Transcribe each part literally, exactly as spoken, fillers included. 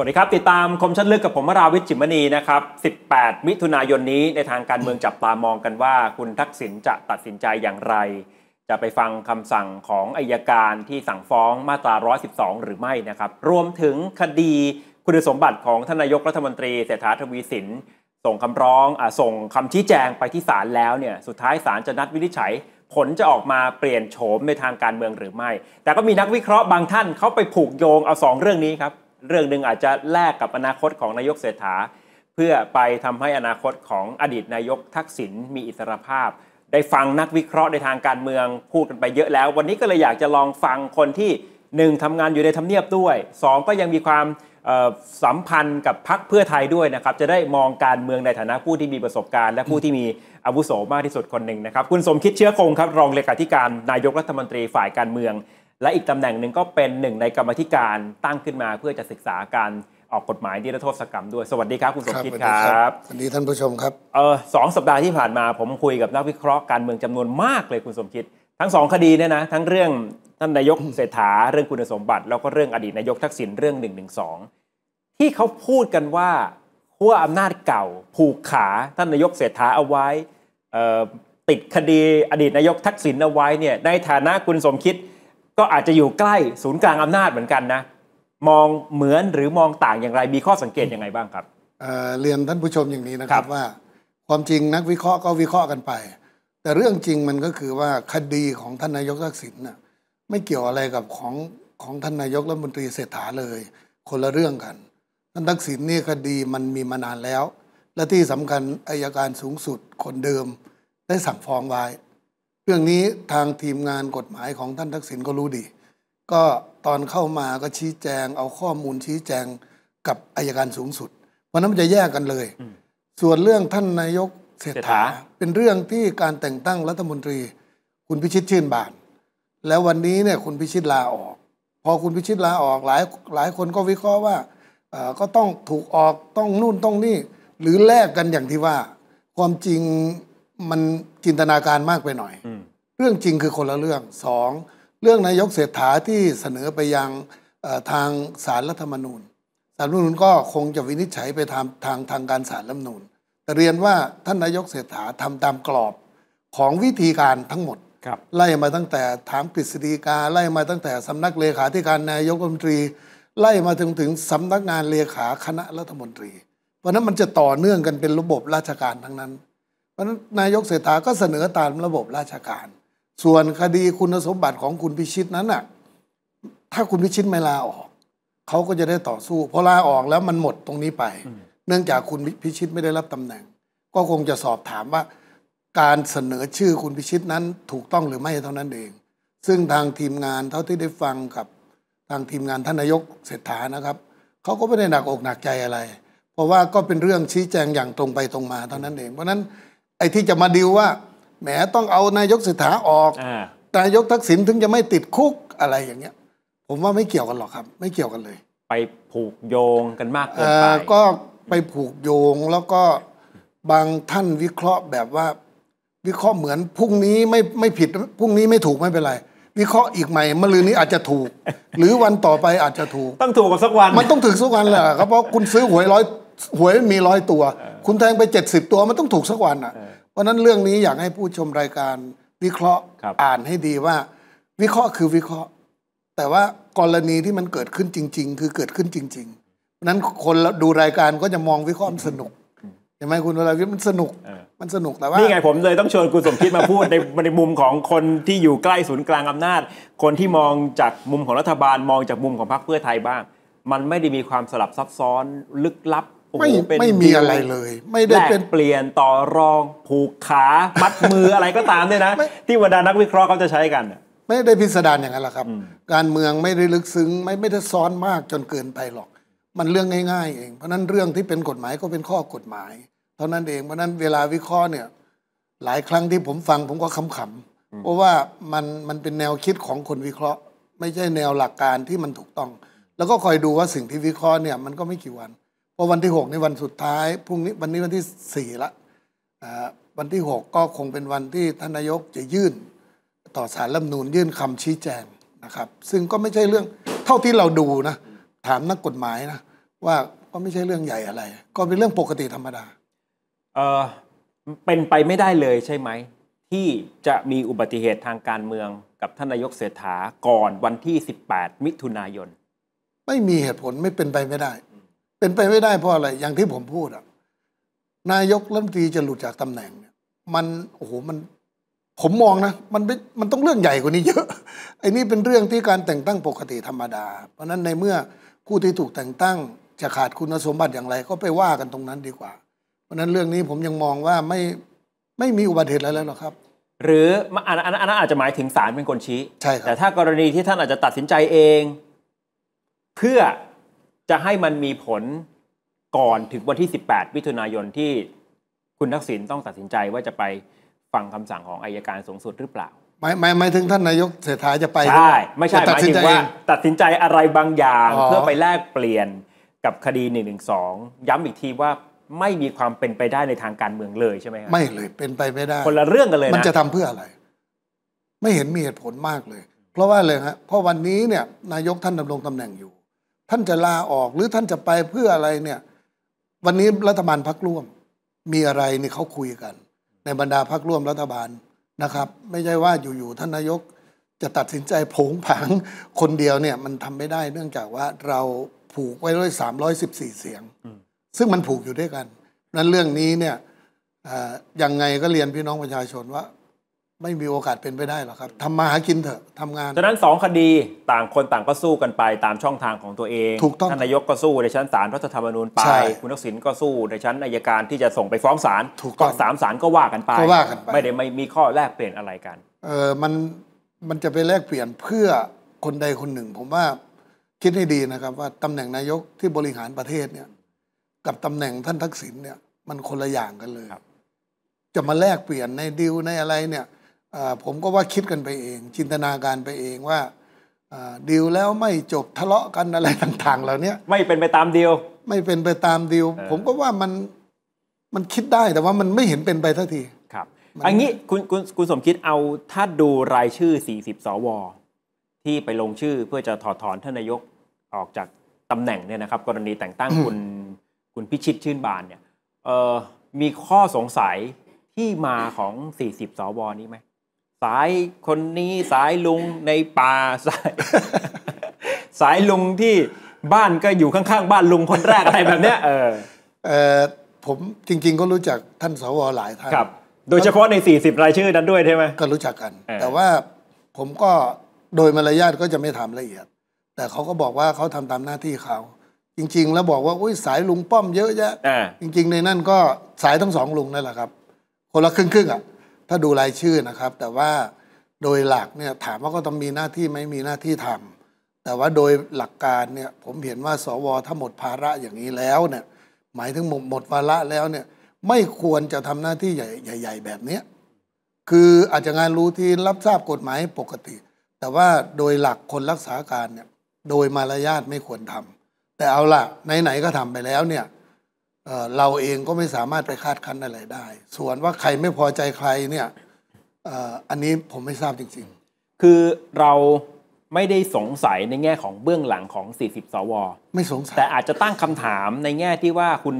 สวัสดีครับติดตามคมชัดลึกกับผมวราวิทย์ จิมมณีนะครับสิบแปดมิถุนายนนี้ในทางการเมืองจับตามองกันว่าคุณทักษิณจะตัดสินใจอย่างไรจะไปฟังคำสั่งของอัยการที่สั่งฟ้องมาตราหนึ่งร้อยสิบสองหรือไม่นะครับรวมถึงคดีคุณสมบัติของท่านนายกรัฐมนตรีเศรษฐาทวีสินส่งคำร้องอ่ะส่งคำชี้แจงไปที่ศาลแล้วเนี่ยสุดท้ายศาลจะนัดวินิจฉัยผลจะออกมาเปลี่ยนโฉมในทางการเมืองหรือไม่แต่ก็มีนักวิเคราะห์บางท่านเขาไปผูกโยงเอาสองเรื่องนี้ครับเรื่องหนึ่งอาจจะแลกกับอนาคตของนายกเศรษฐาเพื่อไปทำให้อนาคตของอดีตนายกทักษิณมีอิสรภาพได้ฟังนักวิเคราะห์ในทางการเมืองพูดกันไปเยอะแล้ววันนี้ก็เลยอยากจะลองฟังคนที่หนึ่งทำงานอยู่ในทำเนียบด้วยสองก็ยังมีความสัมพันธ์กับพรรคเพื่อไทยด้วยนะครับจะได้มองการเมืองในฐานะผู้ที่มีประสบการณ์และผู้ที่มีอาวุโสมากที่สุดคนหนึ่งนะครับคุณสมคิดเชื้อคงครับรองเลขาธิการนายกรัฐมนตรีฝ่ายการเมืองและอีกตำแหน่งหนึ่งก็เป็นหนึ่งในกรรมธิการตั้งขึ้นมาเพื่อจะศึกษาการออกกฎหมายนิรโทษกรรมด้วยสวัสดีครับคุณสมคิดครับสวัสดีท่านผู้ชมครับเออสองสัปดาห์ที่ผ่านมาผมคุยกับนักวิเคราะห์การเมืองจำนวนมากเลยคุณสมคิดทั้งสองคดีเนี่ยนะทั้งเรื่องท่านนายกเศรษฐาเรื่องคุณสมบัติแล้วก็เรื่องอดีตนายกทักษิณเรื่องหนึ่งหนึ่งสองที่เขาพูดกันว่าขั้วอำนาจเก่าผูกขาท่านนายกเศรษฐาเอาไว้ติดคดีอดีตนายกทักษิณเอาไว้เนี่ยในฐานะคุณสมคิดก็อาจจะอยู่ใกล้ศูนย์กลางอำนาจเหมือนกันนะมองเหมือนหรือมองต่างอย่างไรมีข้อสังเกตยังไงบ้างครับ เอ่อ เรียนท่านผู้ชมอย่างนี้นะครับว่าความจริงนักวิเคราะห์ก็วิเคราะห์กันไปแต่เรื่องจริงมันก็คือว่าคดีของท่านนายกทักษิณน่ะไม่เกี่ยวอะไรกับของของท่านนายกรัฐมนตรีเศรษฐาเลยคนละเรื่องกันท่านทักษิณนี่คดีมันมีมานานแล้วและที่สำคัญอัยการสูงสุดคนเดิมได้สั่งฟ้องไว้เรื่องนี้ทางทีมงานกฎหมายของท่านทักษิณก็รู้ดีก็ตอนเข้ามาก็ชี้แจงเอาข้อมูลชี้แจงกับอัยการสูงสุดเพราะนั้นมันจะแยกกันเลยส่วนเรื่องท่านนายกเศรษฐาเป็นเรื่องที่การแต่งตั้งรัฐมนตรีคุณพิชิตชื่นบานแล้ววันนี้เนี่ยคุณพิชิตลาออกพอคุณพิชิตลาออกหลายหลายคนก็วิเคราะห์ว่าก็ต้องถูกออกต้องนู่นต้องนี่หรือแลกกันอย่างที่ว่าความจริงมันจินตนาการมากไปหน่อยเรื่องจริงคือคนละเรื่องสองเรื่องนายกเศรษฐาที่เสนอไปยังทางศาลรัฐธรรมนูญศาลรัฐธรรมนูญก็คงจะวินิจฉัยไปทางทางทางการศาลรัฐธรรมนูญแต่เรียนว่าท่านนายกเศรษฐาทำตามกรอบของวิธีการทั้งหมดไล่มาตั้งแต่ถามกฤษฎีกาไล่มาตั้งแต่สำนักเลขาธิการนายกรัฐมนตรีไล่มาถึงถึงสำนักงานเลขาคณะรัฐมนตรีเพราะนั้นมันจะต่อเนื่องกันเป็นระบบราชการทั้งนั้นเพราะนั้นนายกเศรษฐาก็เสนอตามระบบราชการส่วนคดีคุณสมบัติของคุณพิชิตนั้นน่ะถ้าคุณพิชิตไม่ลาออกเขาก็จะได้ต่อสู้พอลาออกแล้วมันหมดตรงนี้ไปเนื่องจากคุณพิชิตไม่ได้รับตำแหน่งก็คงจะสอบถามว่าการเสนอชื่อคุณพิชิตนั้นถูกต้องหรือไม่เท่านั้นเองซึ่งทางทีมงานเท่าที่ได้ฟังกับทางทีมงานท่านนายกเศรษฐานะครับเขาก็ไม่ได้หนักอกหนักใจอะไรเพราะว่าก็เป็นเรื่องชี้แจงอย่างตรงไปตรงมาเท่านั้นเองเพราะฉะนั้นไอ้ที่จะมาดิวว่าแหมต้องเอานายกเศรษฐาออกนายกทักษิณถึงจะไม่ติดคุกอะไรอย่างเงี้ยผมว่าไม่เกี่ยวกันหรอกครับไม่เกี่ยวกันเลยไปผูกโยงกันมากเกินไปก็ไปผูกโยงแล้วก็บางท่านวิเคราะห์แบบว่าวิเคราะห์เหมือนพรุ่งนี้ไม่ไม่ผิดพรุ่งนี้ไม่ถูกไม่เป็นไรวิเคราะห์อีกใหม่มะรืนนี้อาจจะถูกหรือวันต่อไปอาจจะถูกต้องถูกกับสักวันมันต้องถูกสักวันแหละครับเพราะคุณซื้อหวยร้อยหวยมีร้อยตัวคุณแทงไปเจ็ดสิบตัวมันต้องถูกสักวันอ่ะเพราะนั้นเรื่องนี้อยากให้ผู้ชมรายการวิเคราะห์อ่านให้ดีว่าวิเคราะห์คือวิเคราะห์แต่ว่ากรณีที่มันเกิดขึ้นจริงๆคือเกิดขึ้นจริงๆเพราะนั้นคนดูรายการก็จะมองวิเคราะห์สนุกใช่ไหมคุณวราวิทย์มันสนุกมันสนุกแต่ว่านี่ไงผมเลยต้องชวนคุณสมคิดมาพูด ในในมุมของคนที่อยู่ใกล้ศูนย์กลางอำนาจคนที่มองจากมุมของรัฐบาลมองจากมุมของพรรคเพื่อไทยบ้างมันไม่ได้มีความสลับซับซ้อนลึกลับไม่ไม่มีอะไรเลยไม่ได้เป็นเปลี่ยนต่อรองผูกขามัดมืออะไรก็ตามเนี่ยนะที่บรรดานักวิเคราะห์เขาจะใช้กันไม่ได้พิสดารอย่างนั้นหรอกครับการเมืองไม่ได้ลึกซึ้งไม่ไม่ได้ซ้อนมากจนเกินไปหรอกมันเรื่องง่ายๆเองเพราะนั้นเรื่องที่เป็นกฎหมายก็เป็นข้อกฎหมายเท่านั้นเองเพราะนั้นเวลาวิเคราะห์เนี่ยหลายครั้งที่ผมฟังผมก็ขำๆเพราะว่ามันมันเป็นแนวคิดของคนวิเคราะห์ไม่ใช่แนวหลักการที่มันถูกต้องแล้วก็คอยดูว่าสิ่งที่วิเคราะห์เนี่ยมันก็ไม่กี่วันเพราะวันที่หกในวันสุดท้ายพรุ่งนี้วันนี้วันที่สี่ละวันที่หกก็คงเป็นวันที่ท่านนายกจะยื่นต่อศาลรัฐธรรมนูญยื่นคำชี้แจงนะครับซึ่งก็ไม่ใช่เรื่องเท่าที่เราดูนะถามนักกฎหมายนะ ว่าก็ไม่ใช่เรื่องใหญ่อะไรก็เป็นเรื่องปกติธรรมดาเออเป็นไปไม่ได้เลยใช่ไหมที่จะมีอุบัติเหตุทางการเมืองกับท่านนายกเศรษฐาก่อนวันที่สิบแปดมิถุนายนไม่มีเหตุผลไม่เป็นไปไม่ได้เป็นไปไม่ได้เพราะอะไรอย่างที่ผมพูดอะนายกรัฐมนตรีจะหลุดจากตำแหน่งเนี่ยมันโอ้โหมันผมมองนะมันไม่มันต้องเรื่องใหญ่กว่านี้เยอะไอ้นี่เป็นเรื่องที่การแต่งตั้งปกติธรรมดาเพราะฉะนั้นในเมื่อผู้ที่ถูกแต่งตั้งจะขาดคุณสมบัติอย่างไรก็ไปว่ากันตรงนั้นดีกว่าเพราะฉะนั้นเรื่องนี้ผมยังมองว่าไม่ไม่มีอุบัติเหตุอะไรแล้วหรอกครับหรืออันนั้นอันนั้นอาจจะหมายถึงศาลเป็นคนชี้ใช่ครับแต่ถ้ากรณีที่ท่านอาจจะตัดสินใจเองเพื่อจะให้มันมีผลก่อนถึงวันที่สิบแปดมิถุนายนที่คุณทักษิณต้องตัดสินใจว่าจะไปฟังคำสั่งของอัยการสูงสุดหรือเปล่าไม่ไม่ไม่ถึงท่านนายกเศรษฐาจะไปใช่ไม่ใช่หมายถึงว่าตัดสินใจอะไรบางอย่างเพื่อไปแลกเปลี่ยนกับคดีหนึ่งหนึ่งสองย้ำอีกทีว่าไม่มีความเป็นไปได้ในทางการเมืองเลยใช่ไหมครับไม่เลยเป็นไปไม่ได้คนละเรื่องกันเลยนะมันจะทำเพื่ออะไรไม่เห็นมีเหตุผลมากเลยเพราะว่าเลยฮะเพราะวันนี้เนี่ยนายกท่านดำรงตำแหน่งอยู่ท่านจะลาออกหรือท่านจะไปเพื่ออะไรเนี่ยวันนี้รัฐบาลพรรคร่วมมีอะไรนี่เขาคุยกันในบรรดาพรรคร่วมรัฐบาลนะครับไม่ใช่ว่าอยู่ๆท่านนายกจะตัดสินใจโผงผางคนเดียวเนี่ยมันทำไม่ได้เนื่องจากว่าเราผูกไว้ด้วยสามร้อยสิบสี่เสียงซึ่งมันผูกอยู่ด้วยกันนั้นเรื่องนี้เนี่ยยังไงก็เรียนพี่น้องประชาชนว่าไม่มีโอกาสเป็นไปได้หรอกครับทำมาหากินเถอะทำงานฉะนั้นสองคดีต่างคนต่างก็สู้กันไปตามช่องทางของตัวเองถูกต้องท่านนายกก็สู้ในชั้นศาลรัฐธรรมนูญไปคุณทักษิณก็สู้ในชั้นอัยการที่จะส่งไปฟ้องศาลก็สามศาลก็ว่ากันไปไม่ได้ไม่มีข้อแลกเปลี่ยนอะไรกันเออมันมันจะไปแลกเปลี่ยนเพื่อคนใดคนหนึ่งผมว่าคิดให้ดีนะครับว่าตำแหน่งนายกที่บริหารประเทศเนี่ยกับตำแหน่งท่านทักษิณเนี่ยมันคนละอย่างกันเลยจะมาแลกเปลี่ยนในดิวในอะไรเนี่ยผมก็ว่าคิดกันไปเองจินตนาการไปเองว่าดิวแล้วไม่จบทะเลาะกันอะไรต่างๆเหล่านี้ไม่เป็นไปตามดิวไม่เป็นไปตามดิวผมก็ว่ามันมันคิดได้แต่ว่ามันไม่เห็นเป็นไปทันทีครับอันนี้คุณคุณคุณสมคิดเอาถ้าดูรายชื่อสี่สิบสวที่ไปลงชื่อเพื่อจะถอดถอนท่านนายกออกจากตำแหน่งเนี่ยนะครับกรณีแต่งตั้งคุณคุณพิชิตชื่นบานเนี่ยมีข้อสงสัยที่มาของสี่สิบสวนี้ไหมสายคนนี้สายลุงในป่าสายสายลุงที่บ้านก็อยู่ข้างๆบ้านลุงคนแรกอะไรแบบเนี้ยเออเออผมจริงๆก็รู้จักท่านสวหลายท่านครับโดยเฉพาะในสี่สิบรายชื่อนั้นด้วยใช่ไหมก็รู้จักกันแต่ว่าผมก็โดยมารยาทก็จะไม่ถามละเอียดแต่เขาก็บอกว่าเขาทำตามหน้าที่เขาจริงๆแล้วบอกว่าอุ้ยสายลุงป้อมเยอะแยะจริงๆในนั่นก็สายทั้งสองลุงนั่นแหละครับคนละครึ่งๆอ่ะถ้าดูรายชื่อนะครับแต่ว่าโดยหลักเนี่ยถามว่าก็ต้องมีหน้าที่ไหมมีหน้าที่ทำแต่ว่าโดยหลักการเนี่ยผมเห็นว่าสวถ้าหมดภาระอย่างนี้แล้วเนี่ยหมายถึงหมดหมดภาระแล้วเนี่ยไม่ควรจะทำหน้าที่ใหญ่ๆแบบเนี้ยคืออาจจะงานรู้ที่รับทราบกฎหมายปกติแต่ว่าโดยหลักคนรักษาการเนี่ยโดยมารยาทไม่ควรทำแต่เอาล่ะไหนๆก็ทำไปแล้วเนี่ยเราเองก็ไม่สามารถไปคาดคั้นอะไรได้ส่วนว่าใครไม่พอใจใครเนี่ยอันนี้ผมไม่ทราบจริงๆคือเราไม่ได้สงสัยในแง่ของเบื้องหลังของสี่สิบสวไม่สงสัยแต่อาจจะตั้งคำถามในแง่ที่ว่าคุณ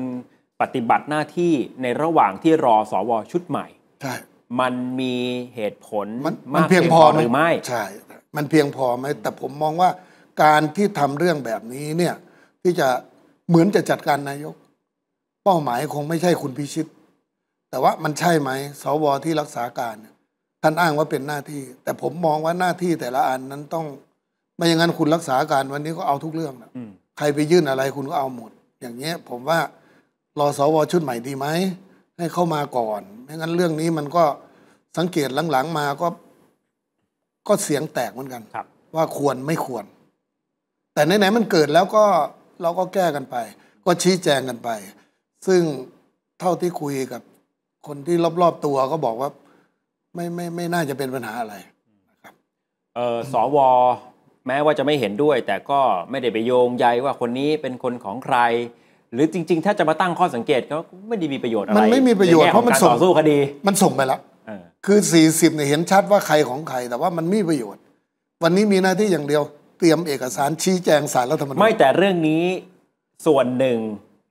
ปฏิบัติหน้าที่ในระหว่างที่รอสวชุดใหม่ใช่มันมีเหตุผลมากเพียงพอหรือไม่ใช่มันเพียงพอไหมแต่ผมมองว่าการที่ทำเรื่องแบบนี้เนี่ยที่จะเหมือนจะจัดการนายกเป้าหมายคงไม่ใช่คุณพิชิตแต่ว่ามันใช่ไหมสวที่รักษาการท่านอ้างว่าเป็นหน้าที่แต่ผมมองว่าหน้าที่แต่ละอันนั้นต้องไม่อย่างนั้นคุณรักษาการวันนี้ก็เอาทุกเรื่องนะใครไปยื่นอะไรคุณก็เอาหมดอย่างเงี้ยผมว่ารอสวชุดใหม่ดีไหมให้เข้ามาก่อนไม่งั้นเรื่องนี้มันก็สังเกตหลังๆมาก็ก็เสียงแตกเหมือนกันว่าควรไม่ควรแต่ไหนๆมันเกิดแล้วก็เราก็แก้กันไปก็ชี้แจงกันไปซึ่งเท่าที่คุยกับคนที่รอบๆตัวก็บอกว่าไม่ไม่ไม่น่าจะเป็นปัญหาอะไรนะครับเออสวแม้ว่าจะไม่เห็นด้วยแต่ก็ไม่ได้ไปโยงใยว่าคนนี้เป็นคนของใครหรือจริงๆถ้าจะมาตั้งข้อสังเกตก็ไม่ได้มีประโยชน์อะไรมันไม่มีประโยชน์เพราะมันส่งสู้คดีมันส่งไปแล้วคือสี่สิบเนี่ยเห็นชัดว่าใครของใครแต่ว่ามันไม่มีประโยชน์วันนี้มีหน้าที่อย่างเดียวเตรียมเอกสารชี้แจงศาลรัฐธรรมนูญไม่แต่เรื่องนี้ ส่วนหนึ่ง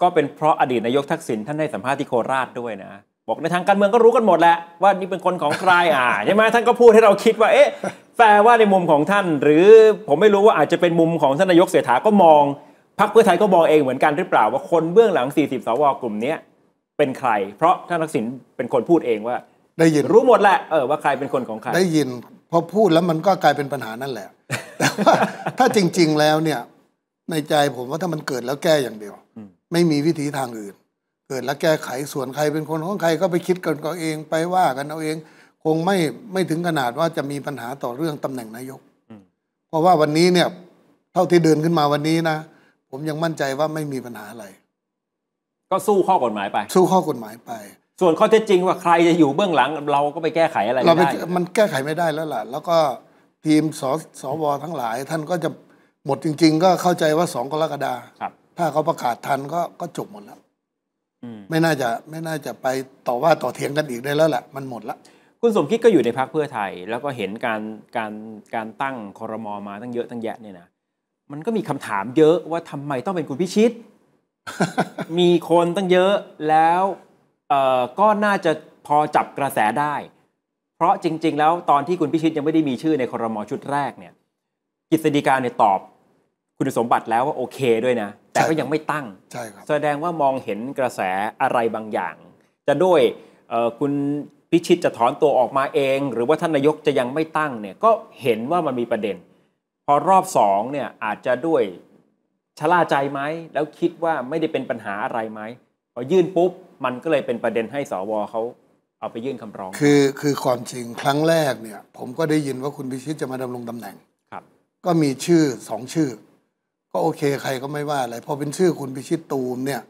ก็เป็นเพราะอดีตนายกทักษิณท่านให้สัมภาษณ์ที่โคราชด้วยนะบอกในทางการเมืองก็รู้กันหมดแหละว่านี่เป็นคนของใครอ่าใช่ไหมท่านก็พูดให้เราคิดว่าเอ๊ะแปลว่าในมุมของท่านหรือผมไม่รู้ว่าอาจจะเป็นมุมของท่านนายกเศรษฐาก็มองพรรคเพื่อไทยก็มองเองเหมือนกันหรือเปล่าว่าคนเบื้องหลังสี่สิบสวกลุ่มนี้เป็นใครเพราะท่านทักษิณเป็นคนพูดเองว่าได้ยินรู้หมดแหละเออว่าใครเป็นคนของใครได้ยินพอพูดแล้วมันก็กลายเป็นปัญหานั่นแหละแต่ว่าถ้าจริงๆแล้วเนี่ยในใจผมว่าถ้ามันเกิดแล้วแก้อย่างเดียวไม่มีวิธีทางอื่นเกิดแล้วแก้ไขส่วนใครเป็นคนของใครก็ไปคิดกันเอาเองไปว่ากันเอาเองคงไม่ไม่ถึงขนาดว่าจะมีปัญหาต่อเรื่องตำแหน่งนายกเพราะว่าวันนี้เนี่ยเท่าที่เดินขึ้นมาวันนี้นะผมยังมั่นใจว่าไม่มีปัญหาอะไรก็สู้ข้อกฎหมายไปสู้ข้อกฎหมายไปส่วนข้อเท็จจริงว่าใครจะอยู่เบื้องหลังเราก็ไปแก้ไขอะไรไม่ได้มันแก้ไขไม่ได้แล้วล่ะแล้วก็ทีมสสวทั้งหลายท่านก็จะหมดจริงๆก็เข้าใจว่าสองกรกฎาคมถ้าเขาประกาศทันก็ก็จบหมดแล้วไม่น่าจะไม่น่าจะไปต่อว่าต่อเถียงกันอีกได้แล้วแหละมันหมดละคุณสมคิดก็อยู่ในพรรคเพื่อไทยแล้วก็เห็นการการการตั้งครม.มาตั้งเยอะตั้งแยะเนี่ยนะมันก็มีคำถามเยอะว่าทำไมต้องเป็นคุณพิชิต มีคนตั้งเยอะแล้วเอ่อก็น่าจะพอจับกระแสได้เพราะจริงๆแล้วตอนที่คุณพิชิตยังไม่ได้มีชื่อในครม.ชุดแรกเนี่ยกฤษฎีกาเนี่ยตอบคุณสมบัติแล้วว่าโอเคด้วยนะแต่ก็ยังไม่ตั้งใช่ครับแสดงว่ามองเห็นกระแสอะไรบางอย่างจะด้วยคุณพิชิตจะถอนตัวออกมาเองหรือว่าท่านนายกจะยังไม่ตั้งเนี่ยก็เห็นว่ามันมีประเด็นพอรอบสองเนี่ยอาจจะด้วยชะล่าใจไหมแล้วคิดว่าไม่ได้เป็นปัญหาอะไรไหมพอยื่นปุ๊บมันก็เลยเป็นประเด็นให้สวเขาเอาไปยื่นคำร้องคือคือความจริงครั้งแรกเนี่ยผมก็ได้ยินว่าคุณพิชิตจะมาดำรงตำแหน่งครับก็มีชื่อสองชื่อก็โอเคใครก็ไม่ว่าอะไรพอเป็นชื่อคุณพิชิตตูมเนี่ย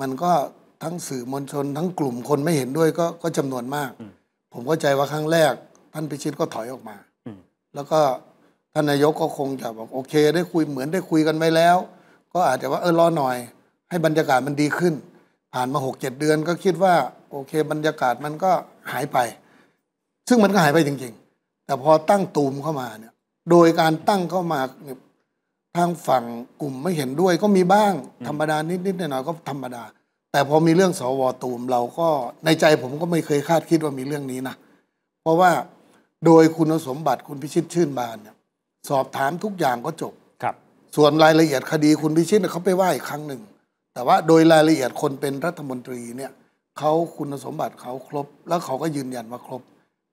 มันก็ทั้งสื่อมวลชนทั้งกลุ่มคนไม่เห็นด้วยก็ก็จำนวนมากผมเข้าใจว่าครั้งแรกท่านพิชิตก็ถอยออกมาแล้วก็ท่านนายกก็คงจะบอกโอเคได้คุยเหมือนได้คุยกันไว้แล้วก็อาจจะว่าเออรอหน่อยให้บรรยากาศมันดีขึ้นผ่านมาหกเจ็ดเดือนก็คิดว่าโอเคบรรยากาศมันก็หายไปซึ่งมันก็หายไปจริงๆแต่พอตั้งตูมเข้ามาเนี่ยโดยการตั้งเข้ามาทางฝั่งกลุ่มไม่เห็นด้วยก็มีบ้างธรรมดานิดๆหน่อยๆก็ธรรมดาแต่พอมีเรื่องสวตูมเราก็ในใจผมก็ไม่เคยคาดคิดว่ามีเรื่องนี้นะเพราะว่าโดยคุณสมบัติคุณพิชิตชื่นบานเนี่ยสอบถามทุกอย่างก็จบครับส่วนรายละเอียดคดีคุณพิชิตเขาไปว่าอีกครั้งหนึ่งแต่ว่าโดยรายละเอียดคนเป็นรัฐมนตรีเนี่ยเขาคุณสมบัติเขาครบแล้วเขาก็ยืนยันว่าครบ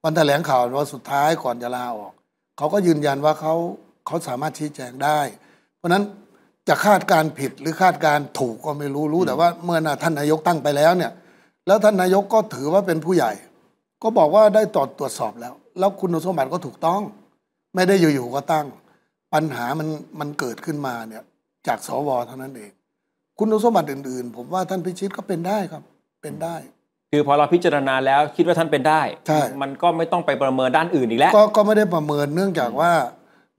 วันแถลงข่าววันสุดท้ายก่อนจะลาออกเขาก็ยืนยันว่าเขาเขาสามารถชี้แจงได้เพราะฉะนั้นจะคาดการผิดหรือคาดการถูกก็ไม่รู้รู้แต่ว่าเมื่อท่านนายกตั้งไปแล้วเนี่ยแล้วท่านนายกก็ถือว่าเป็นผู้ใหญ่ก็บอกว่าได้ตรวจตรวจสอบแล้วแล้วคุณสมบัติก็ถูกต้องไม่ได้อยู่ๆก็ตั้งปัญหามันมันเกิดขึ้นมาเนี่ยจากสวเท่านั้นเองคุณสมบัติอื่นๆผมว่าท่านพิชิตก็เป็นได้ครับเป็นได้คือพอเราพิจารณาแล้วคิดว่าท่านเป็นได้ใช่มันก็ไม่ต้องไปประเมินด้านอื่นอีกแล้วก็ไม่ได้ประเมินเนื่องจากว่า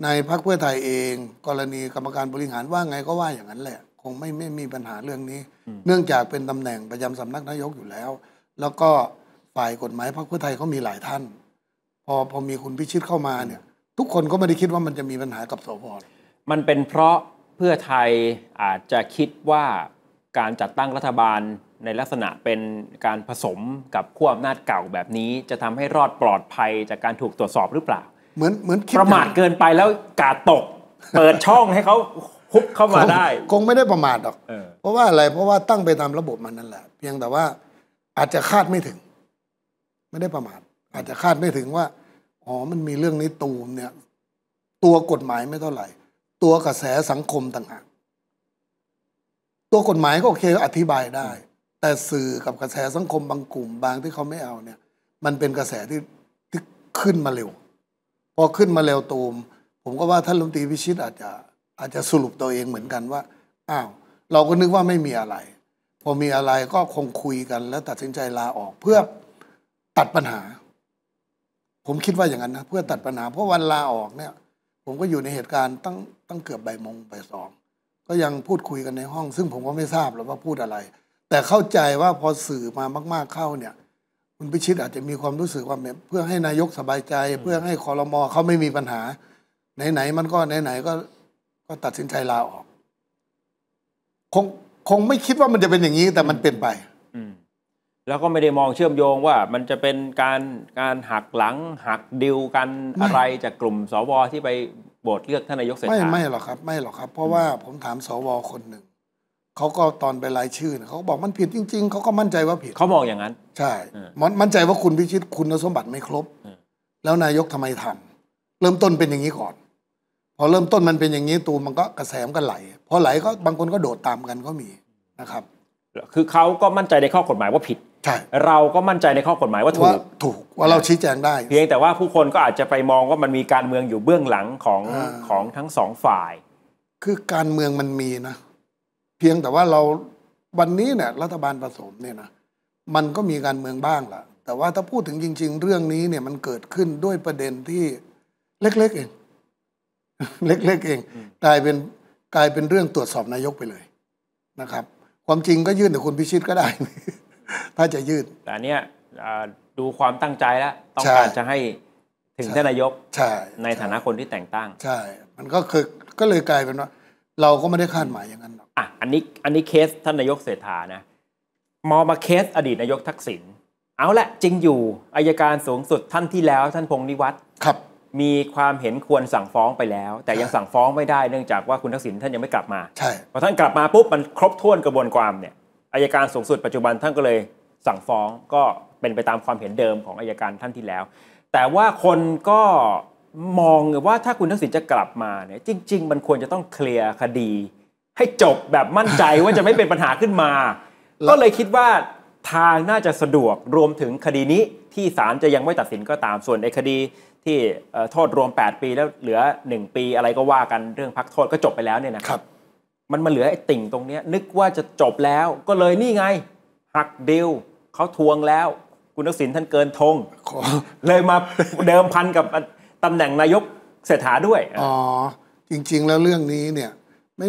ในพรรคเพื่อไทยเองกรณีกรรมการบริหารว่าไงก็ว่าอย่างนั้นแหละคงไม่ไม่มีปัญหาเรื่องนี้เนื่องจากเป็นตำแหน่งประจำสำนักนายกอยู่แล้วแล้วก็ฝ่ายกฎหมายพรรคเพื่อไทยเขามีหลายท่านพอพอมีคุณพิชิตเข้ามาเนี่ยทุกคนก็ไม่ได้คิดว่ามันจะมีปัญหากับสว.มันเป็นเพราะเพื่อไทยอาจจะคิดว่าการจัดตั้งรัฐบาลในลักษณะเป็นการผสมกับขั้วอำนาจเก่าแบบนี้จะทำให้รอดปลอดภัยจากการถูกตรวจสอบหรือเปล่าเหมือนเหมือนประมาทเกินไปแล้วกาดตกเปิดช่องให้เขาคุกเข้ามาได้คงไม่ได้ประมาทหรอกเพราะว่าอะไรเพราะว่าตั้งไปตามระบบมันนั่นแหละเพียงแต่ว่าอาจจะคาดไม่ถึงไม่ได้ประมาทอาจจะคาดไม่ถึงว่าอ๋อมันมีเรื่องนี้ตูมเนี่ยตัวกฎหมายไม่เท่าไหร่ตัวกระแสสังคมต่างหากตัวกฎหมายก็โอเคอธิบายได้แต่สื่อกับกระแสสังคมบางกลุ่มบางที่เขาไม่เอาเนี่ยมันเป็นกระแสที่ที่ขึ้นมาเร็วพอขึ้นมาแล้วตูมผมก็ว่าท่านรัฐมนตรีพิชิตอาจจะอาจจะสรุปตัวเองเหมือนกันว่าอ้าวเราก็นึกว่าไม่มีอะไรพอมีอะไรก็คงคุยกันแล้วตัดสินใจลาออกเพื่อตัดปัญหาผมคิดว่าอย่างนั้นนะเพื่อตัดปัญหาเพราะวันลาออกเนี่ยผมก็อยู่ในเหตุการณ์ตั้งตั้งเกือบบ่ายโมงบ่ายสองก็ยังพูดคุยกันในห้องซึ่งผมก็ไม่ทราบหรอกว่าพูดอะไรแต่เข้าใจว่าพอสื่อมามากๆเข้าเนี่ยคุณพิชิตอาจจะมีความรู้สึกว่าเพื่อให้นายกสบายใจเพื่อให้ครม.เขาไม่มีปัญหาไหนๆมันก็ไหนๆก็ก็ตัดสินใจลาออก คงคงไม่คิดว่ามันจะเป็นอย่างนี้แต่มันเป็นไปแล้วก็ไม่ได้มองเชื่อมโยงว่ามันจะเป็นการการหักหลังหักดิวกันอะไรจากกลุ่มสวที่ไปโหวตเลือกท่านนายกเศรษฐาไม่ไม่หรอกครับไม่หรอกครับเพราะว่าผมถามสวคนหนึ่งเขาก็ตอนไปรายชื่อเขาบอกมันผิดจริงๆเขาก็มั่นใจว่าผิดเขามองอย่างนั้นใช่มั่นใจว่าคุณพิชิตคุณสมบัติไม่ครบแล้วนายกทำไมทำเริ่มต้นเป็นอย่างนี้ก่อนพอเริ่มต้นมันเป็นอย่างนี้ตูมันก็กระแสมันก็ไหลพอไหลก็บางคนก็โดดตามกันก็มีนะครับคือเขาก็มั่นใจในข้อกฎหมายว่าผิดใช่เราก็มั่นใจในข้อกฎหมายว่าถูกถูกว่าเราชี้แจงได้เพียงแต่ว่าผู้คนก็อาจจะไปมองว่ามันมีการเมืองอยู่เบื้องหลังของของทั้งสองฝ่ายคือการเมืองมันมีนะเพียงแต่ว่าเราวันนี้เนี่ยรัฐบาลผสมเนี่ยนะมันก็มีการเมืองบ้างแหละแต่ว่าถ้าพูดถึงจริงๆเรื่องนี้เนี่ยมันเกิดขึ้นด้วยประเด็นที่เล็กๆเองเล็กๆเองกลายเป็นกลายเป็นเรื่องตรวจสอบนายกไปเลยนะครับความจริงก็ยื่นแต่คุณพิชิตก็ได้ถ้าจะยื่นแต่เนี้ยดูความตั้งใจแล้วต้องการจะให้ถึงท่านนายกในฐานะคนที่แต่งตั้งใช่มันก็คือก็เลยกลายเป็นว่าเราก็ไม่ได้คาดหมายอย่างนั้นหรอกอ่ะอันนี้อันนี้เคสท่านนายกเศรษฐานะมองมาเคสอดีตนายกทักษิณเอาละจริงอยู่อัยการสูงสุดท่านที่แล้วท่านพงษ์นิวัฒน์ครับมีความเห็นควรสั่งฟ้องไปแล้วแต่ยังสั่งฟ้องไม่ได้เนื่องจากว่าคุณทักษิณท่านยังไม่กลับมาใช่พอท่านกลับมาปุ๊บมันครบถ้วนกระบวนความเนี่ยอัยการสูงสุดปัจจุบันท่านก็เลยสั่งฟ้องก็เป็นไปตามความเห็นเดิมของอัยการท่านที่แล้วแต่ว่าคนก็มองว่าถ้าคุณทักษิณจะกลับมาเนี่ยจริงๆมันควรจะต้องเคลียร์คดีให้จบแบบมั่นใจว่าจะไม่เป็นปัญหาขึ้นมาก็เลยคิดว่าทางน่าจะสะดวกรวมถึงคดีนี้ที่ศาลจะยังไม่ตัดสินก็ตามส่วนในคดีที่โทษรวมแปดปีแล้วเหลือหนึ่งปีอะไรก็ว่ากันเรื่องพักโทษก็จบไปแล้วเนี่ยนะครับมันมาเหลือไอ้ติ่งตรงเนี้ยนึกว่าจะจบแล้วก็เลยนี่ไงหักดิวเขาทวงแล้วคุณทักษิณท่านเกินทงเลยมาเดิมพันกับตำแหน่งนายกเศรษฐาด้วยอ๋อจริงๆแล้วเรื่องนี้เนี่ยไม่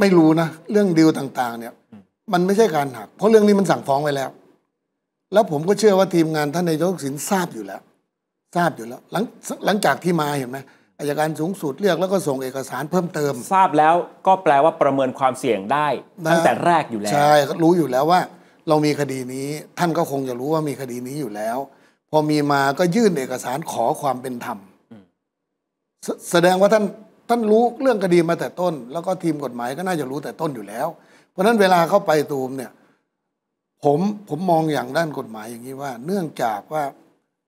ไม่รู้นะเรื่องดิวต่างๆเนี่ยมันไม่ใช่การหักเพราะเรื่องนี้มันสั่งฟ้องไว้แล้วแล้วผมก็เชื่อว่าทีมงานท่านนายกทักษิณทราบอยู่แล้วทราบอยู่แล้วหลังหลังจากที่มาเห็นไหมอัยการสูงสุดเรียกแล้วก็ส่งเอกสารเพิ่มเติมทราบแล้วก็แปลว่าประเมินความเสี่ยงได้ตั้งแต่แรกอยู่แล้วใช่รู้อยู่แล้วว่าเรามีคดีนี้ท่านก็คงจะรู้ว่ามีคดีนี้อยู่แล้วพอมีมาก็ยื่นเอกสารขอความเป็นธรรมแสดงว่าท่านท่านรู้เรื่องคดีมาแต่ต้นแล้วก็ทีมกฎหมายก็น่าจะรู้แต่ต้นอยู่แล้วเพราะฉะนั้นเวลาเข้าไปตูมเนี่ยผมผมมองอย่างด้านกฎหมายอย่างนี้ว่าเนื่องจากว่า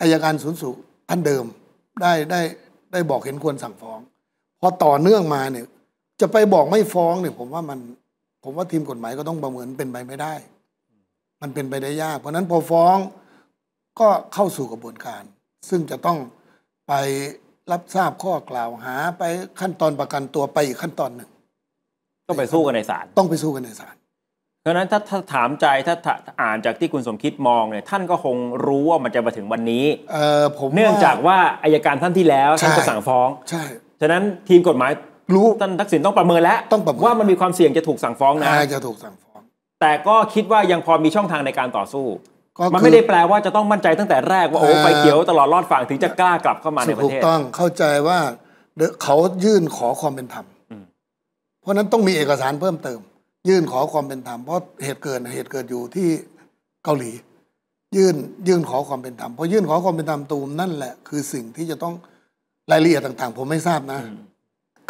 อัยการสูงสุดท่านเดิมได้ได้ได้บอกเห็นควรสั่งฟ้องพอต่อเนื่องมาเนี่ยจะไปบอกไม่ฟ้องเนี่ยผมว่ามันผมว่าทีมกฎหมายก็ต้องประเมินเป็นไปไม่ได้มันเป็นไปได้ยากเพราะนั้นพอฟ้องก็เข้าสู่กระบวนการซึ่งจะต้องไปรับทราบข้อกล่าวหาไปขั้นตอนประกันตัวไปอีกขั้นตอนหนึ่งต้องไปสู้กันในศาลต้องไปสู้กันในศาลเพราะฉะนั้นถ้าถ้าถามใจถ้าอ่านจากที่คุณสมคิดมองเนี่ยท่านก็คงรู้ว่ามันจะมาถึงวันนี้เออผมเนื่องจากว่าอัยการท่านที่แล้วท่านก็สั่งฟ้องใช่ฉะนั้นทีมกฎหมายรู้ท่านทักษิณต้องประเมินแล้วต้องประเมินว่ามันมีความเสี่ยงจะถูกสั่งฟ้องนะจะถูกสั่งฟ้องแต่ก็คิดว่ายังพอมีช่องทางในการต่อสู้มันไม่ได้แปลว่าจะต้องมั่นใจตั้งแต่แรกว่าโอ้ไฟเขียวตลอดรอดฝั่งถึงจะกล้ากลับเข้ามาในประเทศถูกต้องเข้าใจว่าเขายื่นขอความเป็นธรรมเพราะนั้นต้องมีเอกสารเพิ่มเติมยื่นขอความเป็นธรรมเพราะเหตุเกิดเหตุเกิดอยู่ที่เกาหลียื่นยื่นขอความเป็นธรรมเพราะยื่นขอความเป็นธรรมตูมนั่นแหละคือสิ่งที่จะต้องรายละเอียดต่างๆผมไม่ทราบนะ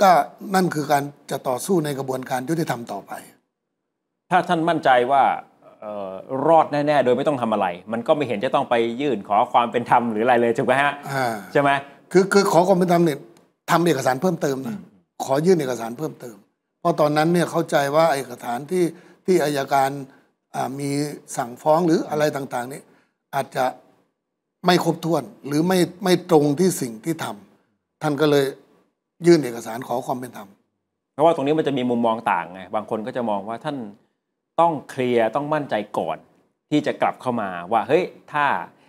ก็นั่นคือการจะต่อสู้ในกระบวนการยุติธรรมต่อไปถ้าท่านมั่นใจว่ารอดแน่ๆโดยไม่ต้องทำอะไรมันก็ไม่เห็นจะต้องไปยื่นขอความเป็นธรรมหรืออะไรเลยถูกไหมฮะใช่ไหมคือคือขอความเป็นธรรมเนี่ยทำเอกสารเพิ่มเติมนะขอยื่นเอกสารเพิ่มเติมเพราะตอนนั้นเนี่ยเข้าใจว่าเอกสารที่ที่อัยการมีสั่งฟ้องหรืออะไรต่างๆนี้อาจจะไม่ครบถ้วนหรือไม่ไม่ตรงที่สิ่งที่ทำท่านก็เลยยื่นเอกสารขอความเป็นธรรมเพราะว่าตรงนี้มันจะมีมุมมองต่างไงบางคนก็จะมองว่าท่านต้องเคลียร์ต้องมั่นใจก่อนที่จะกลับเข้ามาว่าเฮ้ยถ้า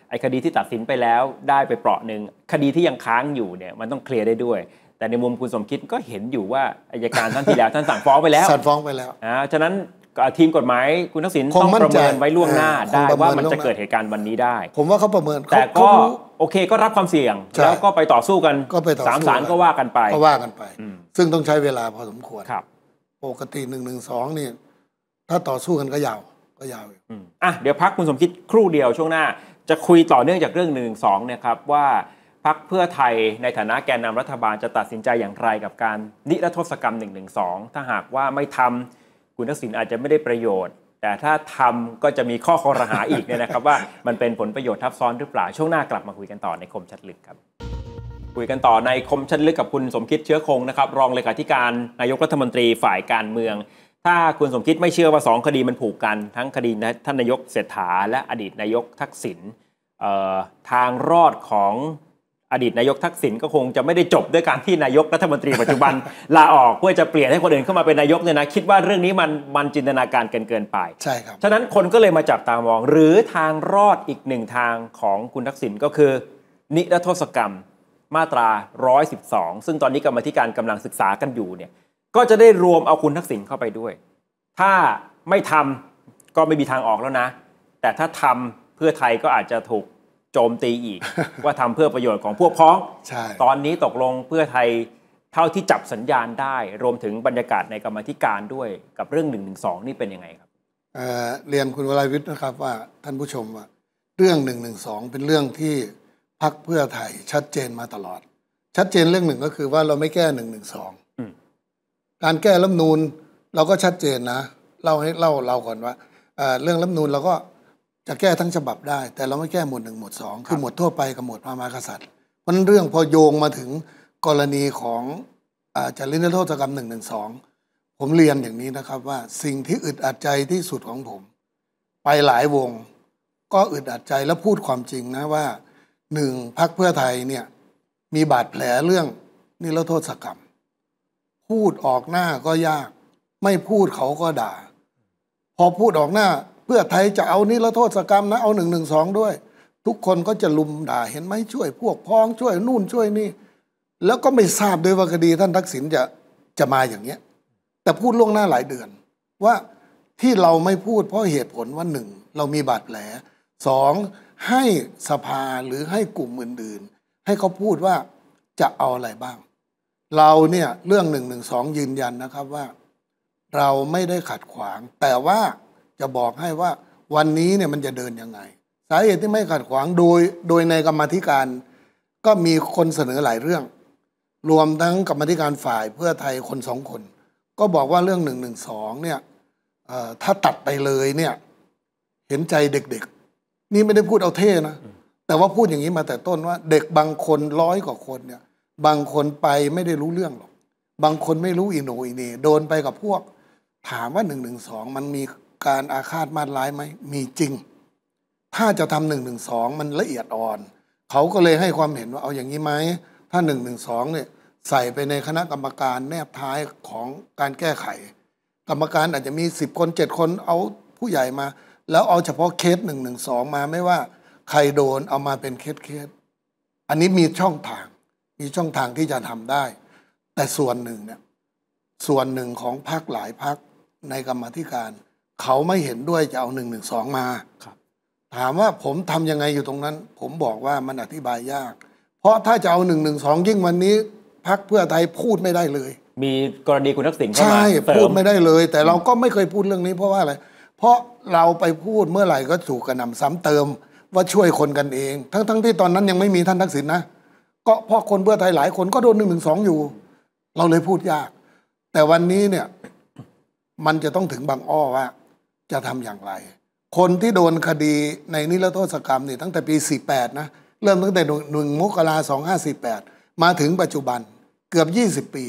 ไอ้คดีที่ตัดสินไปแล้วได้ไปเปราะหนึ่งคดีที่ยังค้างอยู่เนี่ยมันต้องเคลียร์ได้ด้วยแต่ในมุมคุณสมคิดก็เห็นอยู่ว่าอัยการท่านที่แล้วท่านสั่งฟ้องไปแล้วสั่งฟ้องไปแล้วอ่าฉะนั้นทีมกฎหมายคุณทักษิณต้องประเมินไว้ล่วงหน้าได้ว่ามันจะเกิดเหตุการณ์วันนี้ได้ผมว่าเขาประเมินแต่ก็โอเคก็รับความเสี่ยงแล้วก็ไปต่อสู้กันสามศาลก็ว่ากันไปก็ว่ากันไปซึ่งต้องใช้เวลาพอสมควรครับปกติหนึ่งหนึ่งสองนี่ ถ้าต่อสู้กันก็ยาวก็ยาวอ่ะเดี๋ยวพักคุณสมคิดครู่เดียวช่วงหน้าจะคุยต่อเนื่องจากเรื่องหนึ่งหนึ่งสองเนี่ยครับว่าพรรคเพื่อไทยในฐานะแกนนำรัฐบาลจะตัดสินใจอย่างไรกับการนิรโทษกรรมหนึ่งหนึ่งสองถ้าหากว่าไม่ทำคุณทักษิณอาจจะไม่ได้ประโยชน์แต่ถ้าทำก็จะมีข้อคอรหาอีกเนี่ยนะครับว่ามันเป็นผลประโยชน์ทับซ้อนหรือเปล่าช่วงหน้ากลับมาคุยกันต่อในคมชัดลึกครับคุยกันต่อในคมชัดลึกกับคุณสมคิดเชื้อคงนะครับรองเลขาธิการนายกรัฐมนตรีฝ่ายการเมืองถ้าคุณสมคิดไม่เชื่อว่าสองคดีมันผูกกันทั้งคดีท่านนายกเศรษฐาและอดีตนายกทักษิณทางรอดของอดีตนายกทักษิณก็คงจะไม่ได้จบด้วยการที่นายกรัฐมนตรีปัจจุบันลาออกเพื่อจะเปลี่ยนให้คนอื่นเข้ามาเป็นนายกเนี่ยนะคิดว่าเรื่องนี้มันมันจินตนาการเกินเกินไปใช่ครับฉะนั้นคนก็เลยมาจับตามองหรือทางรอดอีกหนึ่งทางของคุณทักษิณก็คือนิรโทษกรรมมาตราหนึ่งร้อยสิบสองซึ่งตอนนี้กรรมธิการกำลังศึกษากันอยู่เนี่ยก็จะได้รวมเอาคุณทักษิณเข้าไปด้วยถ้าไม่ทำก็ไม่มีทางออกแล้วนะแต่ถ้าทำเพื่อไทยก็อาจจะถูกโจมตีอีกว่าทำเพื่อประโยชน์ของพวกพ้องตอนนี้ตกลงเพื่อไทยเท่าที่จับสัญญาณได้รวมถึงบรรยากาศในกรรมธิการด้วยกับเรื่องหนึ่งหนึ่งสองนี่เป็นยังไงครับ เ, เรียนคุณวราวิทย์นะครับว่าท่านผู้ชมว่าเรื่องหนึ่งหนึ่งสองเป็นเรื่องที่พรรคเพื่อไทยชัดเจนมาตลอดชัดเจนเรื่องหนึ่งก็คือว่าเราไม่แก้หนึ่งหนึ่งสองการแก้รัฐธรรมนูญเราก็ชัดเจนนะเล่าให้เล่าเราก่อนว่า เ, เรื่องรัฐธรรมนูญเราก็จะแก้ทั้งฉบับได้แต่เราไม่แก้หมวดหนึ่งหมวดสองคือหมวดทั่วไปกับหมวดพระมหากษัตริย์เพราะนั้นเรื่องพอโยงมาถึงกรณีของจะนิรโทษกรรมหนึ่งหนึ่งสองผมเรียนอย่างนี้นะครับว่าสิ่งที่อึดอัดใจที่สุดของผมไปหลายวงก็อึดอัดใจและพูดความจริงนะว่าหนึ่งพรรคเพื่อไทยเนี่ยมีบาดแผลเรื่องนิรโทษกรรมพูดออกหน้าก็ยากไม่พูดเขาก็ด่าพอพูดออกหน้าเพื่อไทยจะเอานิรโทษกรรมนะเอาหนึ่งหนึ่งสองด้วยทุกคนก็จะลุมด่าเห็นไหมช่วยพวกพ้องช่วยนู่นช่วยนี่แล้วก็ไม่ทราบด้วยว่าคดีท่านทักษิณจะจะมาอย่างเนี้ยแต่พูดล่วงหน้าหลายเดือนว่าที่เราไม่พูดเพราะเหตุผลว่าหนึ่งเรามีบาดแผลสองให้สภาหรือให้กลุ่มอื่นๆให้เขาพูดว่าจะเอาอะไรบ้างเราเนี่ยเรื่องหนึ่งหนึ่งสองยืนยันนะครับว่าเราไม่ได้ขัดขวางแต่ว่าจะบอกให้ว่าวันนี้เนี่ยมันจะเดินยังไงสาเหตุที่ไม่ขัดขวางโดยโดยในกรรมธิการก็มีคนเสนอหลายเรื่องรวมทั้งกรรมธิการฝ่ายเพื่อไทยคนสองคนก็บอกว่าเรื่องหนึ่งหนึ่งสองเนี่ยถ้าตัดไปเลยเนี่ยเห็นใจเด็กๆนี่ไม่ได้พูดเอาเท่นะแต่ว่าพูดอย่างนี้มาแต่ต้นว่าเด็กบางคนร้อยกว่าคนเนี่ยบางคนไปไม่ได้รู้เรื่องหรอกบางคนไม่รู้อีโนอีเน่โดนไปกับพวกถามว่าหนึ่งหนึ่งสองมันมีการอาฆาตมาดร้ายไหมมีจริงถ้าจะทำหนึ่งหนึ่งสองมันละเอียดอ่อนเขาก็เลยให้ความเห็นว่าเอาอย่างนี้ไหมถ้าหนึ่งหนึ่งสองเนี่ยใส่ไปในคณะกรรมการแนบท้ายของการแก้ไขกรรมการอาจจะมีสิบคนเจ็ดคนเอาผู้ใหญ่มาแล้วเอาเฉพาะเคสหนึ่งหนึ่งสองมาไม่ว่าใครโดนเอามาเป็นเคสเคสอันนี้มีช่องทางมีช่องทางที่จะทำได้แต่ส่วนหนึ่งเนี่ยส่วนหนึ่งของพรรคหลายพรรคในกรรมธิการเขาไม่เห็นด้วยจะเอาหนึ่งหนึ่งสองมาถามว่าผมทำยังไงอยู่ตรงนั้นผมบอกว่ามันอธิบายยากเพราะถ้าจะเอาหนึ่งหนึ่งสองยิ่งวันนี้พรรคเพื่อไทยพูดไม่ได้เลยมีกรณีคุณทักษิณเข้ามาใช่พูดไม่ได้เลยแต่เราก็ไม่เคยพูดเรื่องนี้เพราะว่าอะไรเพราะเราไปพูดเมื่อไหร่ก็ถูกกระหน่ำซ้ำเติมว่าช่วยคนกันเองทั้งทั้งที่ตอนนั้นยังไม่มีท่านทักษิณนะก็เพราะคนเพื่อไทยหลายคนก็โดนหนึ่งหนึ่งสองอยู่เราเลยพูดยากแต่วันนี้เนี่ยมันจะต้องถึงบางอ้อว่าจะทำอย่างไรคนที่โดนคดีในนิรโทษกรรมนี่ตั้งแต่ปีสี่สิบแปดนะเริ่มตั้งแต่หนึ่งมกราสองห้าสี่แปดมาถึงปัจจุบันเกือบยี่สิบปี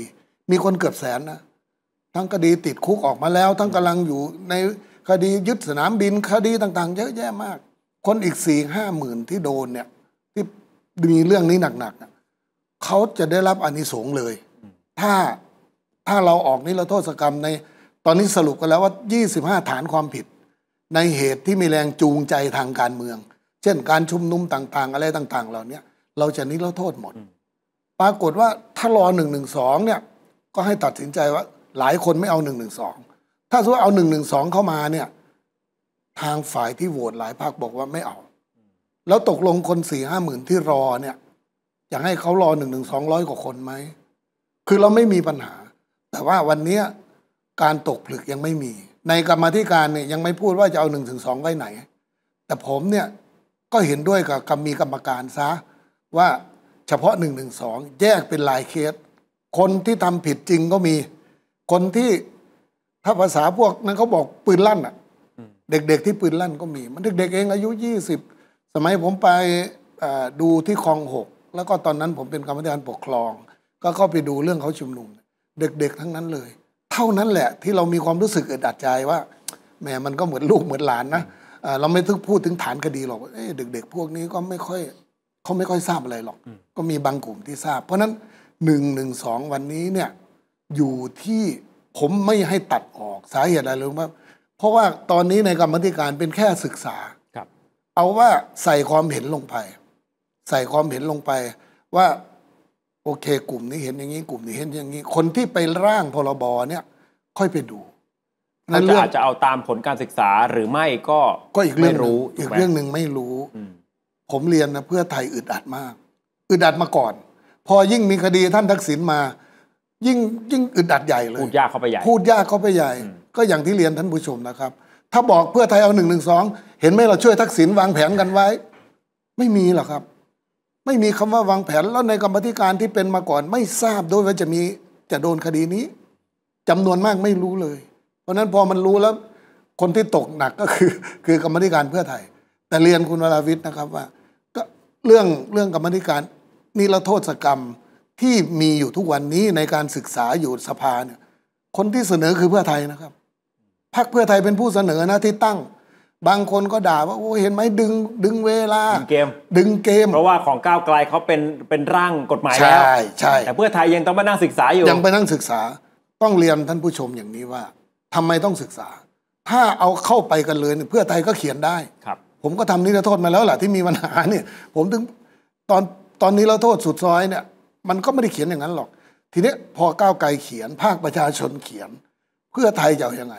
มีคนเกือบแสนนะทั้งคดีติดคุกออกมาแล้วทั้งกำลังอยู่ในคดียึดสนามบินคดีต่างๆเยอะแยะมากคนอีกสี่ห้าหมื่นที่โดนเนี่ยที่มีเรื่องนี้หนักๆเขาจะได้รับอานิสงส์เลยถ้าถ้าเราออกนิรโทษกรรมในตอนนี้สรุปกันแล้วว่ายี่สิบห้าฐานความผิดในเหตุที่มีแรงจูงใจทางการเมืองเช่นการชุมนุมต่างๆอะไรต่างๆเหล่านี้เราจะนิรโทษหมดปรากฏว่าถ้ารอหนึ่งหนึ่งสองเนี่ยก็ให้ตัดสินใจว่าหลายคนไม่เอาหนึ่งหนึ่งสองถ้าสมมติเอาหนึ่งหนึ่งสองเข้ามาเนี่ยทางฝ่ายที่โหวตหลายพรรคบอกว่าไม่เอาแล้วตกลงคน สี่ห้า หมื่นที่รอเนี่ยอยากให้เขารอหนึ่งหนึ่งสองร้อยกว่าคนไหมคือเราไม่มีปัญหาแต่ว่าวันนี้การตกผลึกยังไม่มี ในกรรมาธิการเนี่ยยังไม่พูดว่าจะเอาหนึ่งถึงสองไว้ไหนแต่ผมเนี่ยก็เห็นด้วยกับกรรมมีกรรมการซะว่าเฉพาะหนึ่งถึงสองแยกเป็นหลายเคสคนที่ทำผิดจริงก็มีคนที่ถ้าภาษาพวกนั้นเขาบอกปืนลั่นอ่ะเด็กๆที่ปืนลั่นก็มีมันเด็กๆเองอายุยี่สิบสมัยผมไปดูที่คลองหกแล้วก็ตอนนั้นผมเป็นกรรมการปกครองก็เข้าไปดูเรื่องเขาชุมนุมเด็กๆทั้งนั้นเลยเท่านั้นแหละที่เรามีความรู้สึกอึดอัดใจว่าแหมมันก็เหมือนลูกเหมือนหลานนะเราไม่ต้องพูดถึงฐานคดีหรอกเด็กๆพวกนี้ก็ไม่ค่อยเขาไม่ค่อยทราบอะไรหรอกก็มีบางกลุ่มที่ทราบเพราะฉะนั้นหนึ่งหนึ่งสองวันนี้เนี่ยอยู่ที่ผมไม่ให้ตัดออกสาเหตุอะไรรู้ไหมเพราะว่าตอนนี้ในกรรมธิการเป็นแค่ศึกษาเอาว่าใส่ความเห็นลงไปใส่ความเห็นลงไปว่าโอเคกลุ่มนี้เห็นอย่างนี้กลุ่มนี้เห็นอย่างนี้คนที่ไปร่างพรบเนี่ยค่อยไปดูนั่นอาจจะเอาตามผลการศึกษาหรือไม่ก็ก็อีกเรื่องรู้อีกเรื่องหนึ่งไม่รู้ผมเรียนนะเพื่อไทยอึดอัดมากอึดอัดมาก่อนพอยิ่งมีคดีท่านทักษิณมายิ่งยิ่งอึดอัดใหญ่เลยพูดยากเข้าไปใหญ่พูดยากเข้าไปใหญ่ก็อย่างที่เรียนท่านผู้ชมนะครับถ้าบอกเพื่อไทยเอาหนึ่งหนึ่งสองเห็นไหมเราช่วยทักษิณวางแผนกันไว้ไม่มีหรอกครับไม่มีคำว่าวางแผนแล้วในกรรมธิการที่เป็นมาก่อนไม่ทราบด้วยว่าจะมีจะโดนคดีนี้จำนวนมากไม่รู้เลยเพราะฉะนั้นพอมันรู้แล้วคนที่ตกหนักก็คือคือกรรมธิการเพื่อไทยแต่เรียนคุณวราวิทย์นะครับว่าก็เรื่องเรื่องกรรมธิการนิรโทษกรรมที่มีอยู่ทุกวันนี้ในการศึกษาอยู่สภาเนี่ยคนที่เสนอคือเพื่อไทยนะครับพรรคเพื่อไทยเป็นผู้เสนอนะที่ตั้งบางคนก็ด่าว่าโอ้เห็นไหมดึงดึงเวลาดึงเกมดึงเกมเพราะว่าของก้าวไกลเขาเป็นเป็นร่างกฎหมายแล้วใช่ใช่แต่เพื่อไทยยังต้องมานั่งศึกษาอยู่ยังไปนั่งศึกษาต้องเรียนท่านผู้ชมอย่างนี้ว่าทำไมต้องศึกษาถ้าเอาเข้าไปกันเลยเพื่อไทยก็เขียนได้ครับผมก็ทำนิรโทษมาแล้วแหละที่มีปัญหาเนี่ยผมถึงตอนตอนนี้เราโทษสุดซอยเนี่ยมันก็ไม่ได้เขียนอย่างนั้นหรอกทีนี้พอก้าวไกลเขียนภาคประชาชนเขียนเพื่อไทยจะเอายังไง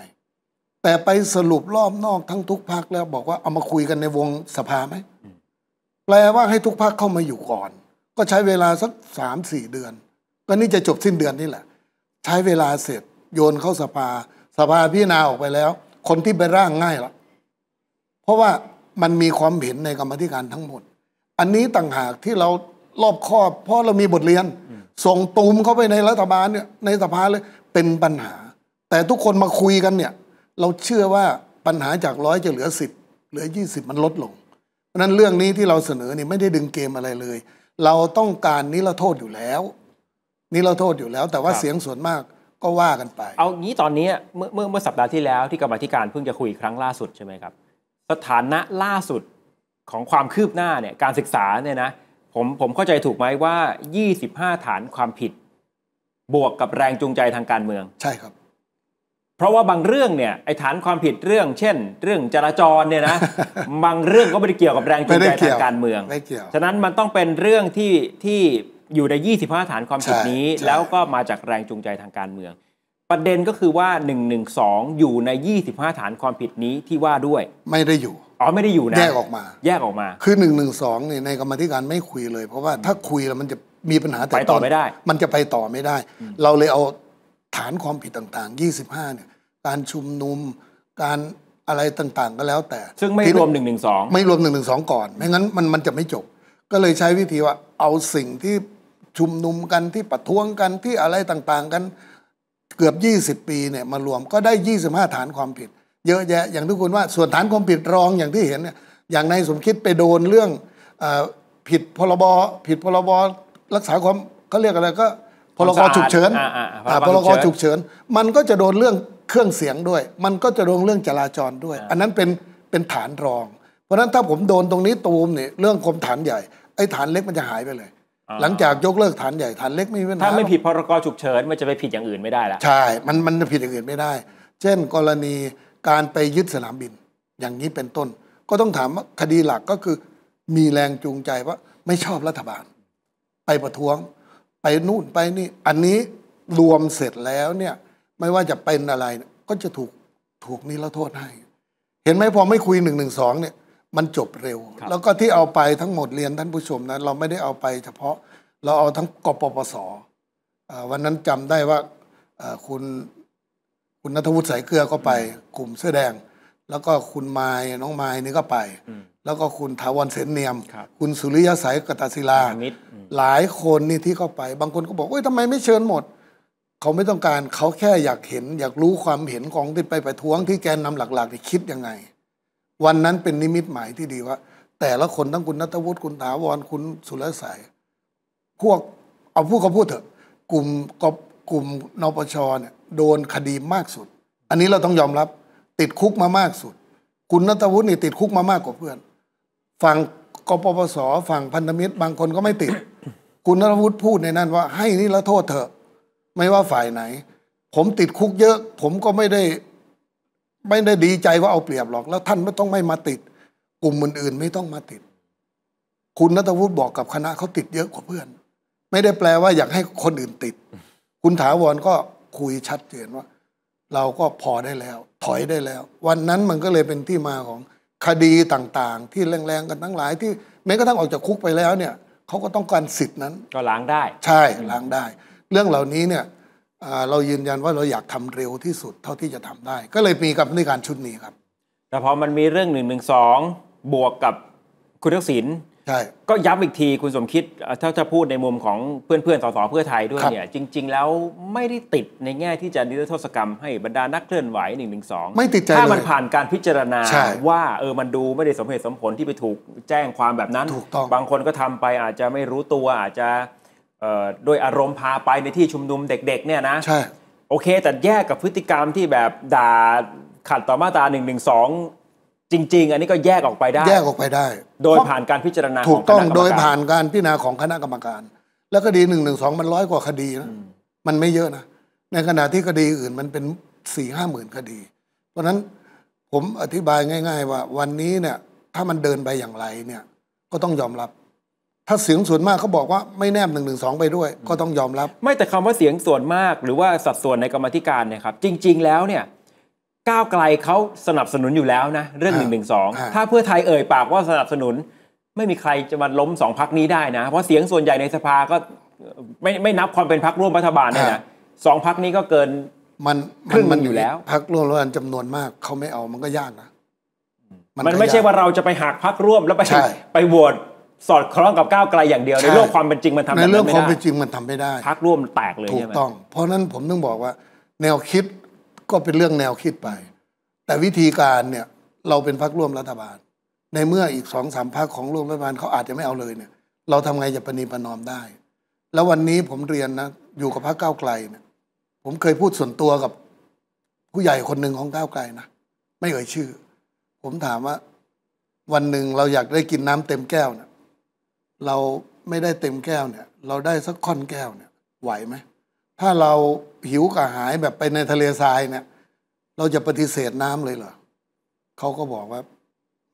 แต่ไปสรุปรอบนอกทั้งทุกพักแล้วบอกว่าเอามาคุยกันในวงสภาไหมแปลว่าให้ทุกพักเข้ามาอยู่ก่อนก็ใช้เวลาสักสามสี่เดือนก็นี่จะจบสิ้นเดือนนี่แหละใช้เวลาเสร็จโยนเข้าสภาสภาพิจารณาออกไปแล้วคนที่ไปร่างง่ายละเพราะว่ามันมีความเห็นในกรรมธิการทั้งหมดอันนี้ต่างหากที่เรารอบคอบเพราะเรามีบทเรียนส่งตูมเข้าไปในรัฐบาลเนี่ยในสภาเลยเป็นปัญหาแต่ทุกคนมาคุยกันเนี่ยเราเชื่อว่าปัญหาจากร้อยจะเหลือสิบเหลือยี่สิบมันลดลงเพราะนั้นเรื่องนี้ที่เราเสนอนี่ไม่ได้ดึงเกมอะไรเลยเราต้องการนิรโทษอยู่แล้วนิรโทษอยู่แล้วแต่ว่าเสียงส่วนมากก็ว่ากันไปเอางี้ตอนนี้เมื่อเมื่อเมื่อสัปดาห์ที่แล้วที่กรรมธิการเพิ่งจะคุยครั้งล่าสุดใช่ไหมครับสถานะล่าสุดของความคืบหน้าเนี่ยการศึกษาเนี่ยนะผมผมเข้าใจถูกไหมว่ายี่สิบห้าฐานความผิดบวกกับแรงจูงใจทางการเมืองใช่ครับเพราะว่าบางเรื่องเนี่ยไอ้ฐานความผิดเรื่องเช่นเรื่องจราจรเนี่ยนะ บางเรื่องก็ไม่ได้เกี่ยวกับแรงจูงใจทางการเมืองไม่เกี่ยวฉะนั้นมันต้องเป็นเรื่องที่ที่อยู่ในยี่สิบห้าฐานความผิดนี้แล้วก็มาจากแรงจูงใจทางการเมืองประเด็นก็คือว่าหนึ่งหนึ่งสองอยู่ในยี่สิบห้าฐานความผิดนี้ที่ว่าด้วยไม่ได้อยู่อ๋อไม่ได้อยู่นะแยกออกมาแยกออกมาคือหนึ่งหนึ่งสองเนี่ยในกรรมธิการไม่คุยเลยเพราะว่าถ้าคุยแล้วมันจะมีปัญหาแต่ต่อไม่ได้มันจะไปต่อไม่ได้เราเลยเอาฐานความผิดต่างๆยี่สิบห้าเนี่ยการชุมนุมการอะไรต่างๆก็แล้วแต่ซึ่งไม่รวมหนึ่งหนึ่งสองไม่รวมหนึ่งหนึ่งสองก่อนไม่งั้นมันมันจะไม่จบก็เลยใช้วิธีว่าเอาสิ่งที่ชุมนุมกันที่ประท้วงกันที่อะไรต่างๆกันเกือบยี่สิบปีเนี่ยมารวมก็ได้ยี่สิบห้าฐานความผิดเยอะแยะอย่างทุกคนว่าส่วนฐานความผิดรองอย่างที่เห็นเนี่ยอย่างนายสมคิดไปโดนเรื่องผิดพรบผิดพรบรักษาความเขาเรียกอะไรก็พรกฉุกเฉินพรกฉุกเฉินมันก็จะโดนเรื่องเครื่องเสียงด้วยมันก็จะโดนเรื่องจราจรด้วยอันนั้นเป็นเป็นฐานรองเพราะฉะนั้นถ้าผมโดนตรงนี้ตูมเนี่ยเรื่องคมฐานใหญ่ไอ้ฐานเล็กมันจะหายไปเลยหลังจากยกเลิกฐานใหญ่ฐานเล็กไม่มีปัญหาถ้าไม่ผิดพรกฉุกเฉินมันจะไปผิดอย่างอื่นไม่ได้ละใช่มันมันจะผิดอย่างอื่นไม่ได้เช่นกรณีการไปยึดสนามบินอย่างนี้เป็นต้นก็ต้องถามว่าคดีหลักก็คือมีแรงจูงใจว่าไม่ชอบรัฐบาลไปประท้วงไปนู่นไปนี่อันนี้รวมเสร็จแล้วเนี่ยไม่ว่าจะเป็นอะไรก็จะถูกถูกนิรโทษให้เห็นไหมพอไม่คุยหนึ่งหนึ่งสองเนี่ยมันจบเร็วแล้วก็ที่เอาไปทั้งหมดเรียนท่านผู้ชมนะเราไม่ได้เอาไปเฉพาะเราเอาทั้งกปปสวันนั้นจำได้ว่าคุณ คุณณัฐวุฒิสายเกลือก็ไปกลุ่มเสื้อแดงแล้วก็คุณมายน้องมายนี่ก็ไปแล้วก็คุณถาวรเสนเนียม ค, คุณสุริยะสายกตศิลาหลายคนนี่ที่เข้าไปบางคนก็บอกเอ้ยทำไมไม่เชิญหมดเขาไม่ต้องการเขาแค่อยากเห็นอยากรู้ความเห็นของที่ไปประท้วงที่แกนนำหลักๆที่คิดยังไงวันนั้นเป็นนิมิตหมายที่ดีว่าแต่ละคนทั้งคุณณัฐวุฒิคุณถาวรคุณสุริยะสายพวกเอาพูดเขาพูดเถอะกลุ่มกบกลุ่มนปชเนี่ยโดนคดีมากสุดอันนี้เราต้องยอมรับติดคุกมามากสุดคุณณัฐวุฒินี่ติดคุกมามากกว่าเพื่อนฝั่งกปปส.ฝั่งพันธมิตรบางคนก็ไม่ติด คุณณัฐวุฒิพูดในนั้นว่าให้นี่ละโทษเถอะไม่ว่าฝ่ายไหนผมติดคุกเยอะผมก็ไม่ได้ไม่ได้ดีใจว่าเอาเปรียบหรอกแล้วท่านไม่ต้องไม่มาติดกลุ่มอื่นๆไม่ต้องมาติดคุณณัฐวุฒิบอกกับคณะเขาติดเยอะกว่าเพื่อนไม่ได้แปลว่าอยากให้คนอื่นติด คุณถาวรก็คุยชัดเจนว่าเราก็พอได้แล้วถอยได้แล้ววันนั้นมันก็เลยเป็นที่มาของคดีต่างๆที่แรงๆกันทั้งหลายที่แม้กระทั่งออกจากคุกไปแล้วเนี่ยเขาก็ต้องการสิทธินั้นก็ล้างได้ใช่ล้างได้เรื่องเหล่านี้เนี่ยเรายืนยันว่าเราอยากทำเร็วที่สุดเท่าที่จะทำได้ก็เลยมีกับในการชุดนี้ครับแต่พอมันมีเรื่องหนึ่งหนึ่งสองบวกกับคุณทักษิณใช่ก็ย้ำอีกทีคุณสมคิดถ้าจะพูดในมุมของเพื่อนๆสสเพื่อไทยด้วยเนี่ยจริงๆแล้วไม่ได้ติดในแง่ที่จะนิรโทษกรรมให้บรรดานักเคลื่อนไหวหนึ่งหนึ่งสองไม่ติดใจถ้ามันผ่านการพิจารณาว่าเออมันดูไม่ได้สมเหตุสมผลที่ไปถูกแจ้งความแบบนั้นบางคนก็ทำไปอาจจะไม่รู้ตัวอาจจะด้วยอารมณ์พาไปในที่ชุมนุมเด็กๆเนี่ยนะใช่โอเคแต่แยกกับพฤติกรรมที่แบบด่าขัดต่อมาตราหนึ่งหนึ่งสองจริงๆอันนี้ก็แยกออกไปได้แยกออกไปได้โดยผ่านการพิจารณาถูกต้องโดยผ่านการพิจารณาของคณะกรรมการแล้วคดีหนึ่งหนึ่งสองมันร้อยกว่าคดีนะมันไม่เยอะนะในขณะที่คดีอื่นมันเป็นสี่ห้าหมื่นคดีเพราะฉะนั้นผมอธิบายง่ายๆว่าวันนี้เนี่ยถ้ามันเดินไปอย่างไรเนี่ยก็ต้องยอมรับถ้าเสียงส่วนมากเขาบอกว่าไม่แนบหนึ่งหนึ่งสองไปด้วยก็ต้องยอมรับไม่แต่คำว่าเสียงส่วนมากหรือว่าสัดส่วนในกรรมธิการเนี่ยครับจริงๆแล้วเนี่ยก้าวไกลเขาสนับสนุนอยู่แล้วนะเรื่องหนึ่งหนึ่งสองถ้าเพื่อไทยเอ่ยปากว่าสนับสนุนไม่มีใครจะมาล้มสองพักนี้ได้นะเพราะเสียงส่วนใหญ่ในสภาก็ไม่ไม่นับความเป็นพักร่วมรัฐบาลเนี่ยนะสองพักนี้ก็เกินมันขึ้นมันอยู่แล้วพักร่วมรัฐบาลจำนวนมากเขาไม่เอามันก็ยากนะมันไม่ใช่ว่าเราจะไปหักพักร่วมแล้วไปไปโหวตสอดคล้องกับก้าวไกลอย่างเดียวในเรื่องความเป็นจริงมันทำไม่ได้ในเรื่องความเป็นจริงมันทำไม่ได้พักร่วมแตกเลยถูกต้องเพราะนั้นผมต้องบอกว่าแนวคิดก็เป็นเรื่องแนวคิดไปแต่วิธีการเนี่ยเราเป็นพรรคร่วมรัฐบาลในเมื่ออีกสองสามพรรคของร่วมรัฐบาลเขาอาจจะไม่เอาเลยเนี่ยเราทำไงจะประนีประนอมได้แล้ววันนี้ผมเรียนนะอยู่กับพรรคก้าวไกลเนี่ยผมเคยพูดส่วนตัวกับผู้ใหญ่คนหนึ่งของก้าวไกลนะไม่เอ่ยชื่อผมถามว่าวันหนึ่งเราอยากได้กินน้ำเต็มแก้วเนี่ยเราไม่ได้เต็มแก้วเนี่ยเราได้สักค่อนแก้วเนี่ยไหวไหมถ้าเราหิวกระหายแบบไปในทะเลทรายเนี่ยเราจะปฏิเสธน้ำเลยเหรอเขาก็บอกว่า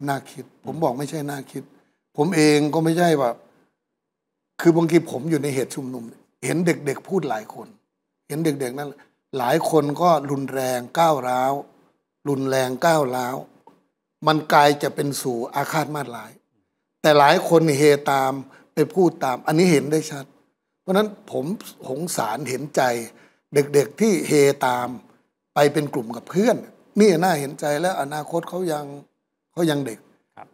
น่าคิดผมบอกไม่ใช่น่าคิดผมเองก็ไม่ใช่ว่าคือบางทีผมอยู่ในเหตุชุมนุมเห็นเด็กๆพูดหลายคนเห็นเด็กๆนั้นหลายคนก็รุนแรงก้าวร้าวรุนแรงก้าวร้าวมันกลายจะเป็นสู่อาฆาตมาดร้ายแต่หลายคนเฮตามไปพูดตามอันนี้เห็นได้ชัดเพราะนั้นผมสงสารเห็นใจเด็กๆที่เฮตามไปเป็นกลุ่มกับเพื่อนนี่น่าเห็นใจและอนาคตเขายังเขายังเด็ก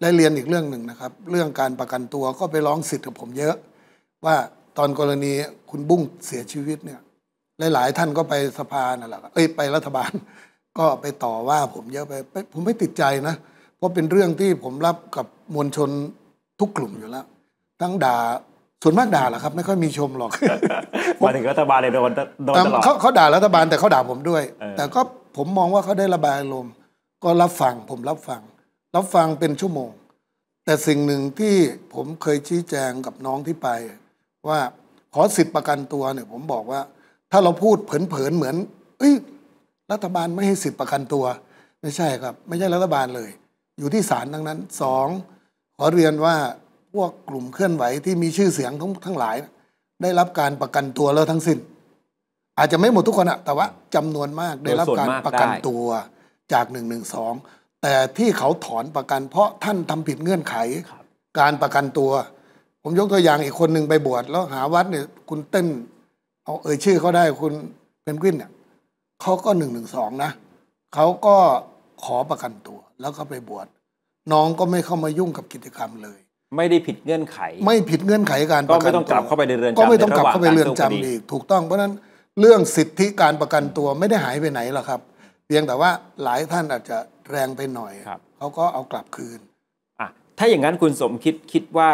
และเรียนอีกเรื่องหนึ่งนะครับเรื่องการประกันตัวก็ไปร้องสิทธิ์กับผมเยอะว่าตอนกรณีคุณบุ้งเสียชีวิตเนี่ยหลายๆท่านก็ไปสภานั่นแหละเอ้ยไปรัฐบาลก็ไปต่อว่าผมเยอะไปผมไม่ติดใจนะเพราะเป็นเรื่องที่ผมรับกับมวลชนทุกกลุ่มอยู่แล้วทั้งด่าส่วนมากด่าแหละครับไม่ค่อยมีชมหรอกมาถึงรัฐบาลเลยโดนโดนตลอดเขาเขาด่ารัฐบาลแต่เขาด่าผมด้วยแต่ก็ผมมองว่าเขาได้ระบายอารมณ์ก็รับฟังผมรับฟังรับฟังเป็นชั่วโมงแต่สิ่งหนึ่งที่ผมเคยชี้แจงกับน้องที่ไปว่าขอสิทธิประกันตัวเนี่ยผมบอกว่าถ้าเราพูดเผลอๆเหมือนเอ้ยรัฐบาลไม่ให้สิทธิประกันตัวไม่ใช่ครับไม่ใช่รัฐบาลเลยอยู่ที่ศาลทั้งนั้นสองขอเรียนว่าพวกกลุ่มเคลื่อนไหวที่มีชื่อเสียงทั้งทั้งหลายได้รับการประกันตัวแล้วทั้งสิ้นอาจจะไม่หมดทุกคนอะแต่ว่าจำนวนมากได้รับการประกันตัวจากหนึ่งหนึ่งสองแต่ที่เขาถอนประกันเพราะท่านทำผิดเงื่อนไขการประกันตัวผมยกตัวอย่างอีกคนหนึ่งไปบวชแล้วหาวัดเนี่ยคุณเต้นเอาเอ่ยชื่อเขาได้คุณเพนกวินเนี่ย เขาก็หนึ่งหนึ่งสองนะเขาก็ขอประกันตัวแล้วก็ไปบวชน้องก็ไม่เข้ามายุ่งกับกิจกรรมเลยไม่ได้ผิดเงื่อนไขไม่ผิดเงื่อนไขการประกันตัวก็ไม่ต้องกลับเข้าไปในเรือนจำก็ไม่ต้องกลับเข้าไปเรือนจำอีกถูกต้องเพราะนั้นเรื่องสิทธิการประกันตัวไม่ได้หายไปไหนหรอกครับเพียงแต่ว่าหลายท่านอาจจะแรงไปหน่อยเขาก็เอากลับคืนอ่ะถ้าอย่างนั้นคุณสมคิดคิดว่า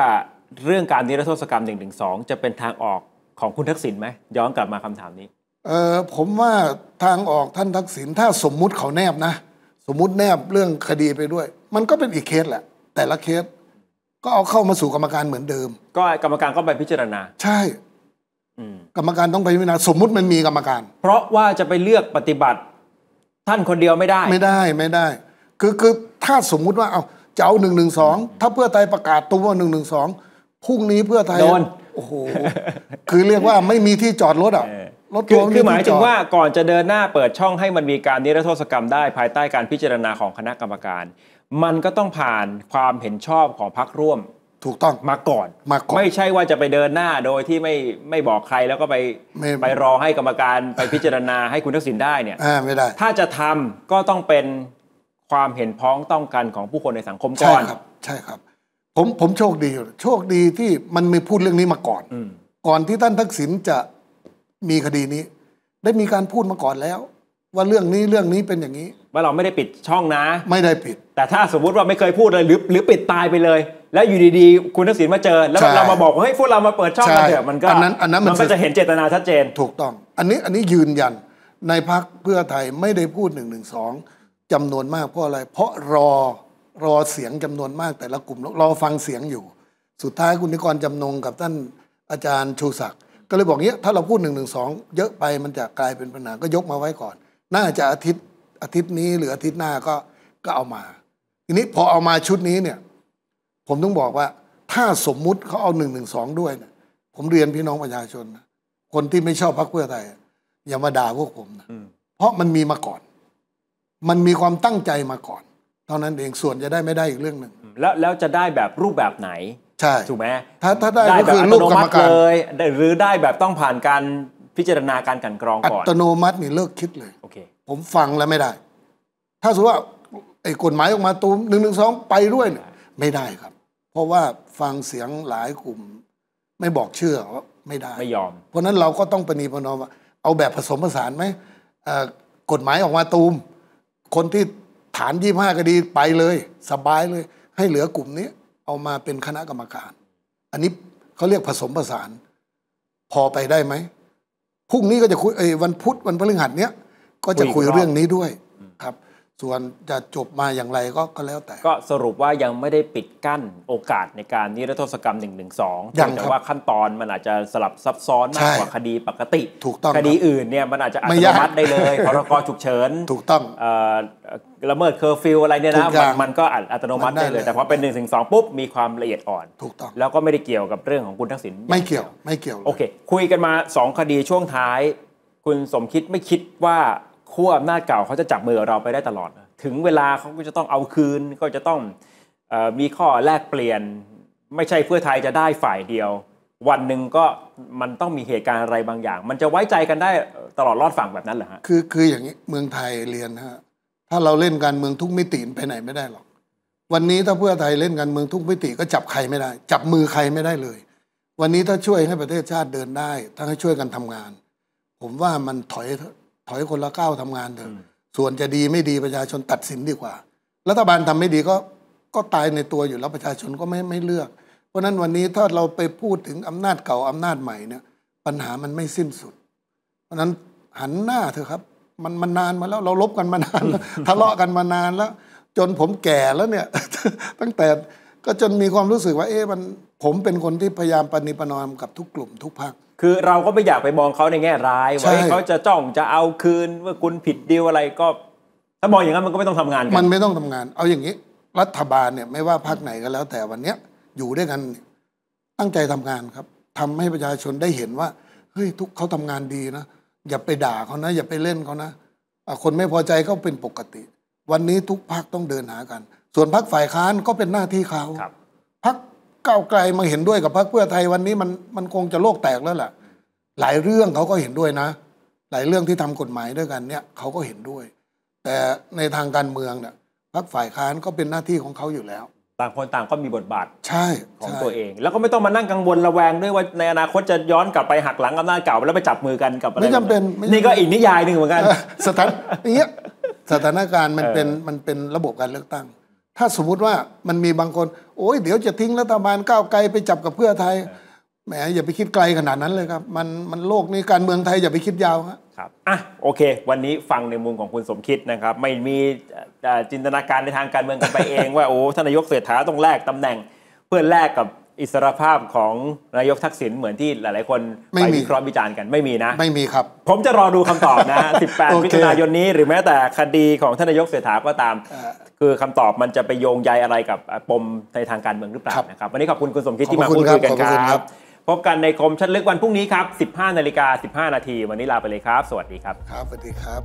เรื่องการนิรโทษกรรม หนึ่งหนึ่งสอง จะเป็นทางออกของคุณทักษิณไหมย้อนกลับมาคำถามนี้เออผมว่าทางออกท่านทักษิณถ้าสมมุติเขาแนบนะสมมุติแนบเรื่องคดีไปด้วยมันก็เป็นอีกเคสแหละแต่ละเคสก็เอาเข้ามาสู่กรรมการเหมือนเดิมก็กรรมการก็ไปพิจารณาใช่กรรมการต้องไปพิจารณาสมมุติมันมีกรรมการเพราะว่าจะไปเลือกปฏิบัติท่านคนเดียวไม่ได้ไม่ได้ไม่ได้คือคือถ้าสมมุติว่าเอาจะเอาหนึ่งหนึ่งสองถ้าเพื่อไทยประกาศตัวว่าหนึ่งหนึ่งสองพรุ่งนี้เพื่อไทยโดนโอ้โหคือเรียกว่าไม่มีที่จอดรถอ่ะรถคือคือหมายถึงว่าก่อนจะเดินหน้าเปิดช่องให้มันมีการนิรโทษกรรมได้ภายใต้การพิจารณาของคณะกรรมการมันก็ต้องผ่านความเห็นชอบของพรรคร่วมถูกต้องมาก่อนมาก่อนไม่ใช่ว่าจะไปเดินหน้าโดยที่ไม่ไม่บอกใครแล้วก็ไปไปรอให้กรรมการไปพิจารณาให้คุณทักษิณได้เนี่ยไม่ได้ถ้าจะทำก็ต้องเป็นความเห็นพ้องต้องกันของผู้คนในสังคมก่อนใช่ครับใช่ครับผมผมโชคดีโชคดีที่มันไม่พูดเรื่องนี้มาก่อนก่อนที่ท่านทักษิณจะมีคดีนี้ได้มีการพูดมาก่อนแล้วว่าเรื่องนี้เรื่องนี้เป็นอย่างนี้ว่าเราไม่ได้ปิดช่องนะไม่ได้ปิดแต่ถ้าสมมุติว่าไม่เคยพูดเลยหรือหรือปิดตายไปเลยแล้วอยู่ดีๆคุณทักษิณมาเจอแล้วเรามาบอกว่าเฮ้ยพวกเรามาเปิดช่องกันเถอะมันก็อันนั้นอันนั้นมันจะเห็นเจตนาชัดเจนถูกต้องอันนี้อันนี้ยืนยันในพรรคเพื่อไทยไม่ได้พูดหนึ่งหนึ่งสองจำนวนมากเพราะอะไรเพราะรอรอเสียงจำนวนมากแต่ละกลุ่มรอฟังเสียงอยู่สุดท้ายคุณนิกรจำนงกับท่านอาจารย์ชูศักดิ์ก็เลยบอกเนี้ยถ้าเราพูดหนึ่งหนึ่งสองเยอะไปมันจะกลายเป็นปัญหาก็ยกมาไว้ก่อนน่าจะอาทิตย์อาทิตย์นี้หรืออาทิตย์หน้าก็ก็เอามาทีนี้พอเอามาชุดนี้เนี่ยผมต้องบอกว่าถ้าสมมุติเขาเอาหนึ่งหนึ่งสองด้วยเนี่ยผมเรียนพี่น้องประชาชนคนที่ไม่ชอบพรรคเพื่อไทยอย่ามาด่าพวกผมนะเพราะมันมีมาก่อนมันมีความตั้งใจมาก่อนเท่านั้นเองส่วนจะได้ไม่ได้อีกเรื่องหนึ่งแล้วแล้วจะได้แบบรูปแบบไหนใช่ถูกไหมถ้าถ้าได้ก็คือรูปกรรมการเลยหรือได้แบบต้องผ่านการพิจารณาการกันกรองก่อนอัตโนมัตินี่เลิกคิดเลยโอเคผมฟังแล้วไม่ได้ถ้าสมมติว่าไอ้กฎหมายออกมาตูมหนึ่งหนึ่งสองไปด้วยเนี่ยไม่ได้ครับเพราะว่าฟังเสียงหลายกลุ่มไม่บอกเชื่อว่าไม่ได้ไม่ยอมเพราะนั้นเราก็ต้องประนีประนอมเอาแบบผสมผสานไหมกฎหมายออกมาตูมคนที่ฐานยี่ห้าคดีไปเลยสบายเลยให้เหลือกลุ่มนี้เอามาเป็นคณะกรรมการอันนี้เขาเรียกผสมผสานพอไปได้ไหมพรุ่งนี้ก็จะคุยวันพุธวันพฤหัสเนี้ยก็จะคุยเรื่องนี้ด้วยครับส่วนจะจบมาอย่างไรก็ก็แล้วแต่ก็สรุปว่ายังไม่ได้ปิดกั้นโอกาสในการนิรโทษกรรม หนึ่งหนึ่งสอง แต่ว่าขั้นตอนมันอาจจะสลับซับซ้อนมากกว่าคดีปกติถูกต้องคดีอื่นเนี่ยมันอาจจะอัตโนมัติได้เลยพรกฉุกเฉินถูกต้องละเมิดเคอร์ฟิวอะไรเนี่ยนะมันก็อัตโนมัติได้เลยแต่พอเป็น หนึ่งหนึ่งสอง ปุ๊บมีความละเอียดอ่อนถูกต้องแล้วก็ไม่ได้เกี่ยวกับเรื่องของคุณทักษิณไม่เกี่ยวไม่เกี่ยวโอเคคุยกันมาสองคดีช่วงท้ายคุณสมคิดไม่คิดว่าขั้วอำนาจเก่าเขาจะจับมือเราไปได้ตลอดถึงเวลาเขาก็จะต้องเอาคืนก็จะต้องมีข้อแลกเปลี่ยนไม่ใช่เพื่อไทยจะได้ฝ่ายเดียววันหนึ่งก็มันต้องมีเหตุการณ์อะไรบางอย่างมันจะไว้ใจกันได้ตลอดรอดฝั่งแบบนั้นเหรอฮะคือคืออย่างนี้เมืองไทยเรียนนะฮะถ้าเราเล่นการเมืองทุกมิติไปไหนไม่ได้หรอกวันนี้ถ้าเพื่อไทยเล่นการเมืองทุกมิติก็จับใครไม่ได้จับมือใครไม่ได้เลยวันนี้ถ้าช่วยให้ประเทศชาติเดินได้ถ้าให้ช่วยกันทำงานผมว่ามันถอยถอยคนละก้าวทำงานเถอะส่วนจะดีไม่ดีประชาชนตัดสินดีกว่ารัฐบาลทำไม่ดีก็ก็ตายในตัวอยู่แล้วประชาชนก็ไม่ไม่เลือกเพราะฉะนั้นวันนี้ถ้าเราไปพูดถึงอำนาจเก่าอำนาจใหม่เนี่ยปัญหามันไม่สิ้นสุดเพราะฉะนั้นหันหน้าเถอะครับมันมันนานมาแล้วเราลบกันมานานแล้วทะเลาะกันมานานแล้วจนผมแก่แล้วเนี่ย ตั้งแต่ก็จนมีความรู้สึกว่าเอ๊ะมันผมเป็นคนที่พยายามปฏิบัติหน้าที่กับทุกกลุ่มทุกพรรคคือเราก็ไม่อยากไปมองเขาในแง่ร้ายว่าเขาจะจ้องจะเอาคืนว่าคุณผิดดีลอะไรก็ถ้ามองอย่างนั้นมันก็ไม่ต้องทำงานมันไม่ต้องทำงานเอาอย่างนี้รัฐบาลเนี่ยไม่ว่าพรรคไหนก็แล้วแต่วันเนี้ยอยู่ด้วยกันตั้งใจทำงานครับทำให้ประชาชนได้เห็นว่าเฮ้ยทุกเขาทำงานดีนะอย่าไปด่าเขานะอย่าไปเล่นเขานะคนไม่พอใจเขาเป็นปกติวันนี้ทุกพรรคต้องเดินหากันส่วนพรรคฝ่ายค้านก็เป็นหน้าที่เขาพรรคก้าวไกลมาเห็นด้วยกับพรรคเพื่อไทยวันนี้มันมันคงจะโลกแตกแล้วล่ะหลายเรื่องเขาก็เห็นด้วยนะ หลายเรื่องที่ทำกฎหมายด้วยกันเนี่ยเขาก็เห็นด้วยแต่ในทางการเมืองเนี่ยพรรคฝ่ายค้านก็เป็นหน้าที่ของเขาอยู่แล้วต่างคนต่างก็มีบทบาทใช่ของตัวเองแล้วก็ไม่ต้องมานั่งกังวลระแวงด้วยว่าในอนาคตจะย้อนกลับไปหักหลังอำนาจเก่าแล้วไปจับมือกันกับอะไรไม่จำเป็นนี่ก็อีกนิยายหนึ่งเหมือนกันสถานอย่างเงี้ยสถานการณ์มันเป็นมันเป็นระบบการเลือกตั้งถ้าสมมุติว่ามันมีบางคนโอ้ยเดี๋ยวจะทิ้งรัฐบาลก้าวไกลไปจับกับเพื่อไทยแหมอย่าไปคิดไกลขนาดนั้นเลยครับมันมันโลกนี้การเมืองไทยอย่าไปคิดยาวครับครับอ่ะโอเควันนี้ฟังในมุมของคุณสมคิดนะครับไม่มีจินตนาการในทางการเมืองกันไปเองว่าโอ้ท่านนายกเศรษฐาต้องแลกตำแหน่งเพื่อแลกกับอิสรภาพของนายกทักษิณเหมือนที่หลายๆคนไปวิเคราะห์วิจารณ์กันไม่มีนะไม่มีครับผมจะรอดูคำตอบนะสิบแปดมิถุนายนนี้หรือแม้แต่คดีของท่านนายกเศรษฐาก็ตามคือคำตอบมันจะไปโยงใยอะไรกับปมในทางการเมืองหรือเปล่านะครับวันนี้ขอบคุณคุณสมคิดที่มาพูดคุยกันครับพบกันในคมชัดลึกวันพรุ่งนี้ครับ สิบห้านาฬิกาสิบห้านาทีวันนี้ลาไปเลยครับสวัสดีครับครับสวัสดีครับ